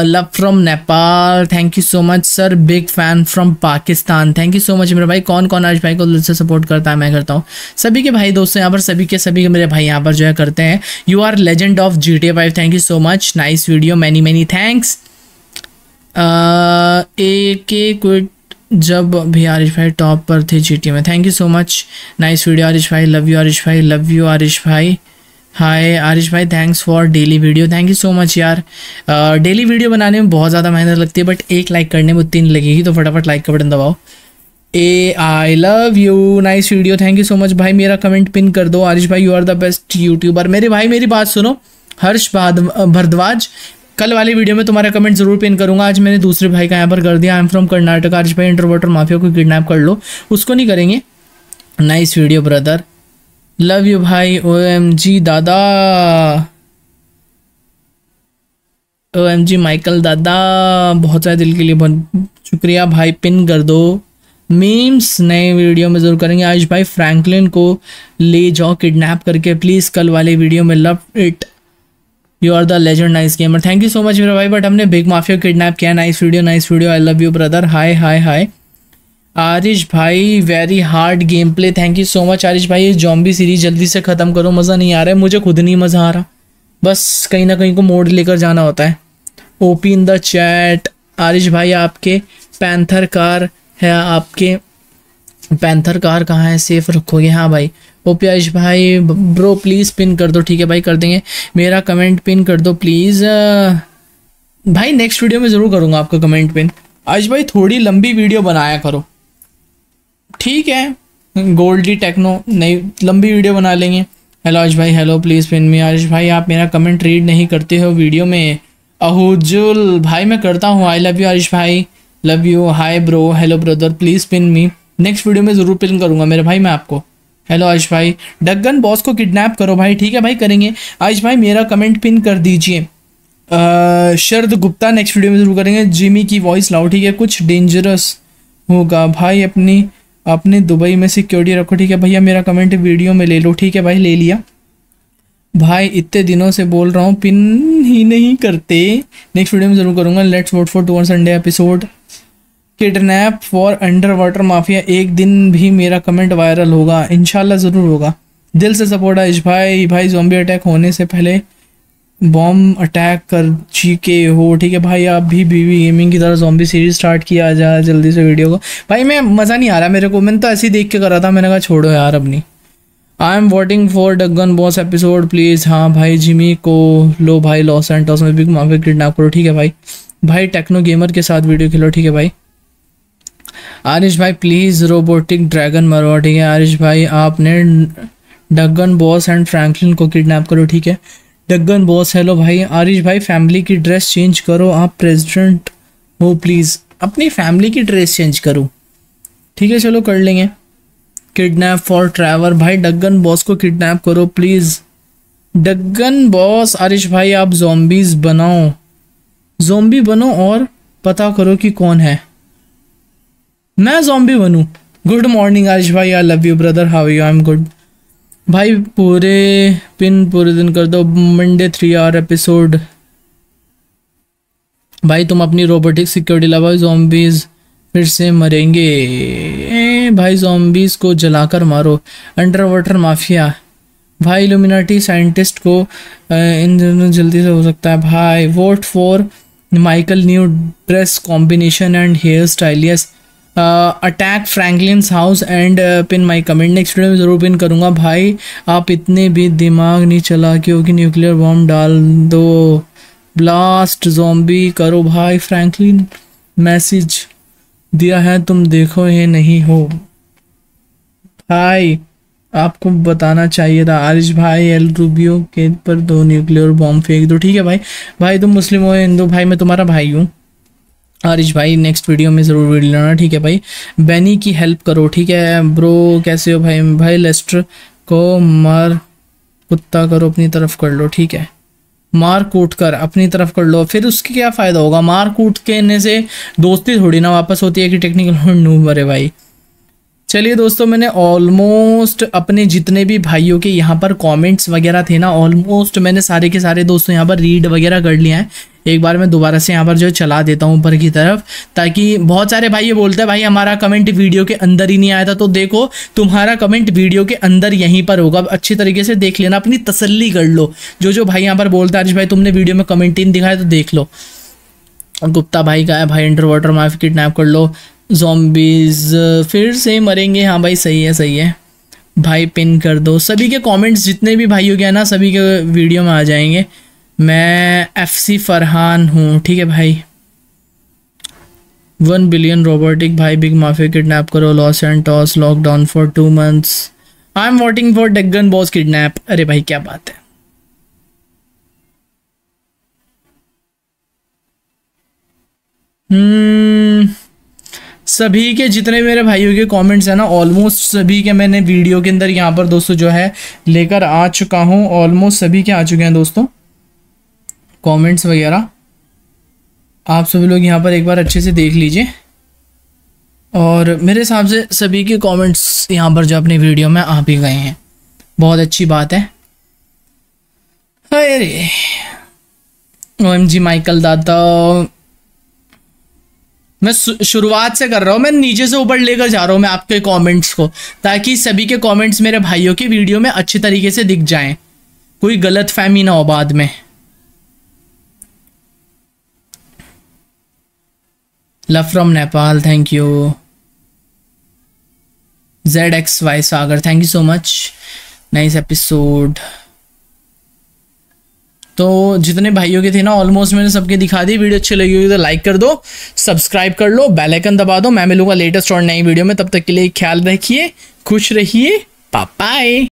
Love from Nepal, thank you so much sir. Big fan from Pakistan, thank you so much मेरे भाई। कौन कौन आज भाई को दिल से सपोर्ट करता है, मैं करता हूँ। सभी के भाई दोस्तों यहाँ पर सभी के सभी के मेरे भाई यहाँ पर जो है करते हैं। You are legend of G T A five, thank you so much. Nice video, many many thanks. A K quit जब भी आरिश भाई टॉप पर थे जी टी ए में, thank you so much. Nice video Aarish भाई, लव यू आरिश भाई, love you Aarish भाई। Hi Aarish भाई, thanks for daily video, thank you so much यार। डेली uh, वीडियो बनाने में बहुत ज़्यादा मेहनत लगती है बट एक लाइक करने में उतनी नहीं लगेगी, तो फटाफट लाइक का बटन दबाओ। ए I love you, nice video, thank you so much भाई। मेरा कमेंट पिन कर दो आरिश भाई, you are the best YouTuber. मेरे भाई मेरी बात सुनो। हर्ष भारद्वाज कल वाली वीडियो में तुम्हारा कमेंट जरूर पिन करूंगा। आज मैंने दूसरे भाई का यहाँ पर कर दिया आई एम फ्रॉम कर्नाटक। आज भाई अंडरवाटर माफिया को किडनैप कर लो, उसको नहीं करेंगे। Nice video brother, love you भाई। ओएमजी दादा, ओएमजी माइकल दादा, बहुत सारे दिल के लिए बहुत शुक्रिया भाई। पिन कर दो मीम्स, नए वीडियो में ज़रूर करेंगे। आज भाई फ्रैंकलिन को ले जाओ किडनैप करके प्लीज़, कल वाले वीडियो में। Love it, you are the legend, nice gamer. Thank you so much मेरा भाई, बट हमने बिग माफिया किडनैप किया। Nice video, nice video, I love you brother. Hi hi hi Aarish भाई, very hard game play, thank you so much Aarish भाई। ये zombie series जल्दी से ख़त्म करो, मज़ा नहीं आ रहा है, मुझे खुद नहीं मज़ा आ रहा, बस कहीं ना कहीं को मोड़ लेकर जाना होता है। OP in the chat, Aarish भाई आपके पैंथर कार है, आपके पैंथर कार कहाँ है, सेफ रखोगे? हाँ भाई। ओपी आयुष भाई ब्रो प्लीज़ पिन कर दो, ठीक है भाई कर देंगे। मेरा कमेंट पिन कर दो प्लीज़ भाई, नेक्स्ट वीडियो में ज़रूर करूँगा आपका कमेंट पिन। आयुष भाई थोड़ी लंबी वीडियो बनाया करो, ठीक है। गोल्डी टेक्नो, नहीं लंबी वीडियो बना लेंगे। हेलो आयुष भाई, hello please pin me. Ayush भाई आप मेरा कमेंट रीड नहीं करते हो वीडियो में। अहुजुल भाई मैं करता हूँ, आई लव यू आयुष भाई, love you. Hi bro, hello brother, please pin me, next video में ज़रूर पिन करूँगा मेरे भाई मैं आपको। हेलो आयुष भाई, डगन बॉस को किडनैप करो भाई, ठीक है भाई करेंगे। आयुष भाई मेरा कमेंट पिन कर दीजिए। शरद गुप्ता, नेक्स्ट वीडियो में ज़रूर करेंगे। जिमी की वॉइस लाओ, ठीक है, कुछ डेंजरस होगा भाई। अपनी अपने दुबई में सिक्योरिटी रखो, ठीक है भैया। मेरा कमेंट वीडियो में ले लो, ठीक है भाई ले लिया। भाई इतने दिनों से बोल रहा हूँ पिन ही नहीं करते, नेक्स्ट वीडियो में ज़रूर करूँगा। Let's vote for two one Sunday episode kidnap for underwater mafia, एक दिन भी मेरा कमेंट वायरल होगा इंशाल्लाह, ज़रूर होगा। दिल से सपोर्ट आयुष भाई। भाई ज़ॉम्बी अटैक होने से पहले बॉम्ब अटैक कर जी के हो, ठीक है भाई। आप भी बीवी गेमिंग की तरह ज़ॉम्बी सीरीज स्टार्ट किया जा जल्दी से वीडियो को। भाई मैं मज़ा नहीं आ रहा मेरे को, मैंने तो ऐसे ही देख के करा था, मैंने कहा छोड़ो यार अब नहीं। I am voting for डगन boss episode please. हाँ भाई, जिमी को लो भाई लॉस सैंटोस में बिग माफिया किडनैप करो, ठीक है भाई। भाई टेक्नो गेमर के साथ वीडियो खेलो, ठीक है भाई। आरिश भाई प्लीज़ रोबोटिक ड्रैगन मरवा, ठीक है। आरिश भाई आपने डगन बॉस एंड फ्रैंकलिन को किडनैप करो, ठीक है। डगन बॉस हेलो भाई। आरिश भाई फैमिली की ड्रेस चेंज करो, आप प्रेसिडेंट हो प्लीज़, अपनी फैमिली की ड्रेस चेंज करो, ठीक है चलो कर लेंगे। किडनैप फॉर ट्रेवर, भाई डगन बॉस को किडनैप करो प्लीज़। डगन बॉस, आरिश भाई आप ज़ॉम्बीज़ बनाओ, ज़ॉम्बी बनो और पता करो कि कौन है। मैं ज़ॉम्बी बनूँ? गुड मॉर्निंग आरिश भाई, I love you brother, how you? I am good भाई। पूरे पिन पूरे दिन कर दो, मंडे थ्री आवर एपिसोड। भाई तुम अपनी रोबोटिक सिक्योरिटी लगाओ, ज़ॉम्बीज़ फिर से मरेंगे भाई, ज़ॉम्बीज़ को जलाकर मारो। अंडरवाटर माफिया, भाई इल्यूमिनाटी साइंटिस्ट को इन दोनों जल्दी से हो सकता है भाई। Vote for Michael, new dress combination and hair style, yes. Attack Franklin's house and pin my comment, next video में ज़रूर पिन करूँगा। भाई आप इतने भी दिमाग नहीं चला क्योंकि न्यूक्लियर बॉम्ब डाल दो, ब्लास्ट ज़ॉम्बी करो भाई। फ्रैंकलिन मैसेज दिया है, तुम देखो ये नहीं हो भाई, आपको बताना चाहिए था। आरिश भाई एल रूबियो के पर दो न्यूक्लियर बॉम्ब फेंक दो, ठीक है भाई। भाई तुम मुस्लिम हो हिंदू? भाई मैं तुम्हारा भाई हूँ आरिश भाई, नेक्स्ट वीडियो में ज़रूर वीडियो लेना, ठीक है भाई। बेनी की हेल्प करो, ठीक है ब्रो कैसे हो भाई। भाई लेस्टर को मार कुत्ता करो, अपनी तरफ कर लो, ठीक है मार कूट कर अपनी तरफ कर लो, फिर उसकी क्या फ़ायदा होगा। मार कूट करने से दोस्ती थोड़ी ना वापस होती है कि टेक्निकल नूब। अरे भाई चलिए दोस्तों, मैंने ऑलमोस्ट अपने जितने भी भाइयों के यहाँ पर कमेंट्स वगैरह थे ना, ऑलमोस्ट मैंने सारे के सारे दोस्तों यहाँ पर रीड वगैरह कर लिया है। एक बार मैं दोबारा से यहाँ पर जो चला देता हूँ ऊपर की तरफ, ताकि बहुत सारे भाई ये बोलते हैं भाई हमारा कमेंट वीडियो के अंदर ही नहीं आया था, तो देखो तुम्हारा कमेंट वीडियो के अंदर यहीं पर होगा, अच्छी तरीके से देख लेना, अपनी तसल्ली कर लो। जो जो भाई यहाँ पर बोलता है अरे भाई तुमने वीडियो में कमेंट ही नहीं दिखाया, तो देख लो। गुप्ता भाई का है भाई अंडरवाटर माफिया किडनैप कर लो, ज़ॉम्बीज़ फिर से मरेंगे, हाँ भाई सही है सही है भाई पिन कर दो। सभी के कमेंट्स जितने भी भाई हो गए ना, सभी के वीडियो में आ जाएंगे। मैं एफसी फरहान हूँ, ठीक है भाई। वन बिलियन रोबोटिक, भाई बिग माफिया किडनैप करो, Los Santos lockdown for two months. I am voting for डगन boss kidnap, अरे भाई क्या बात है। हम्म सभी के जितने मेरे भाइयों के कमेंट्स हैं ना, ऑलमोस्ट सभी के मैंने वीडियो के अंदर यहाँ पर दोस्तों जो है लेकर आ चुका हूँ। ऑलमोस्ट सभी के आ चुके हैं दोस्तों कमेंट्स वगैरह। आप सभी लोग यहाँ पर एक बार अच्छे से देख लीजिए और मेरे हिसाब से सभी के कमेंट्स यहाँ पर जो अपनी वीडियो में आ भी गए हैं, बहुत अच्छी बात है। अरे ओ एम जी माइकल दादा, मैं शुरुआत से कर रहा हूँ, मैं नीचे से ऊपर लेकर जा रहा हूँ मैं आपके कमेंट्स को, ताकि सभी के कमेंट्स मेरे भाइयों की वीडियो में अच्छे तरीके से दिख जाएं, कोई गलत फहमी ना हो बाद में। Love from Nepal, thank you. Z X Y Sagar, thank you so much, nice episode. तो जितने भाइयों के थे ना ऑलमोस्ट मैंने सबके दिखा दी। वीडियो अच्छी लगी हुई तो लाइक कर दो, सब्सक्राइब कर लो, बेल आइकन दबा दो। मैं मिलूंगा लेटेस्ट और नई वीडियो में, तब तक के लिए ख्याल रखिए, खुश रहिए, बाय बाय।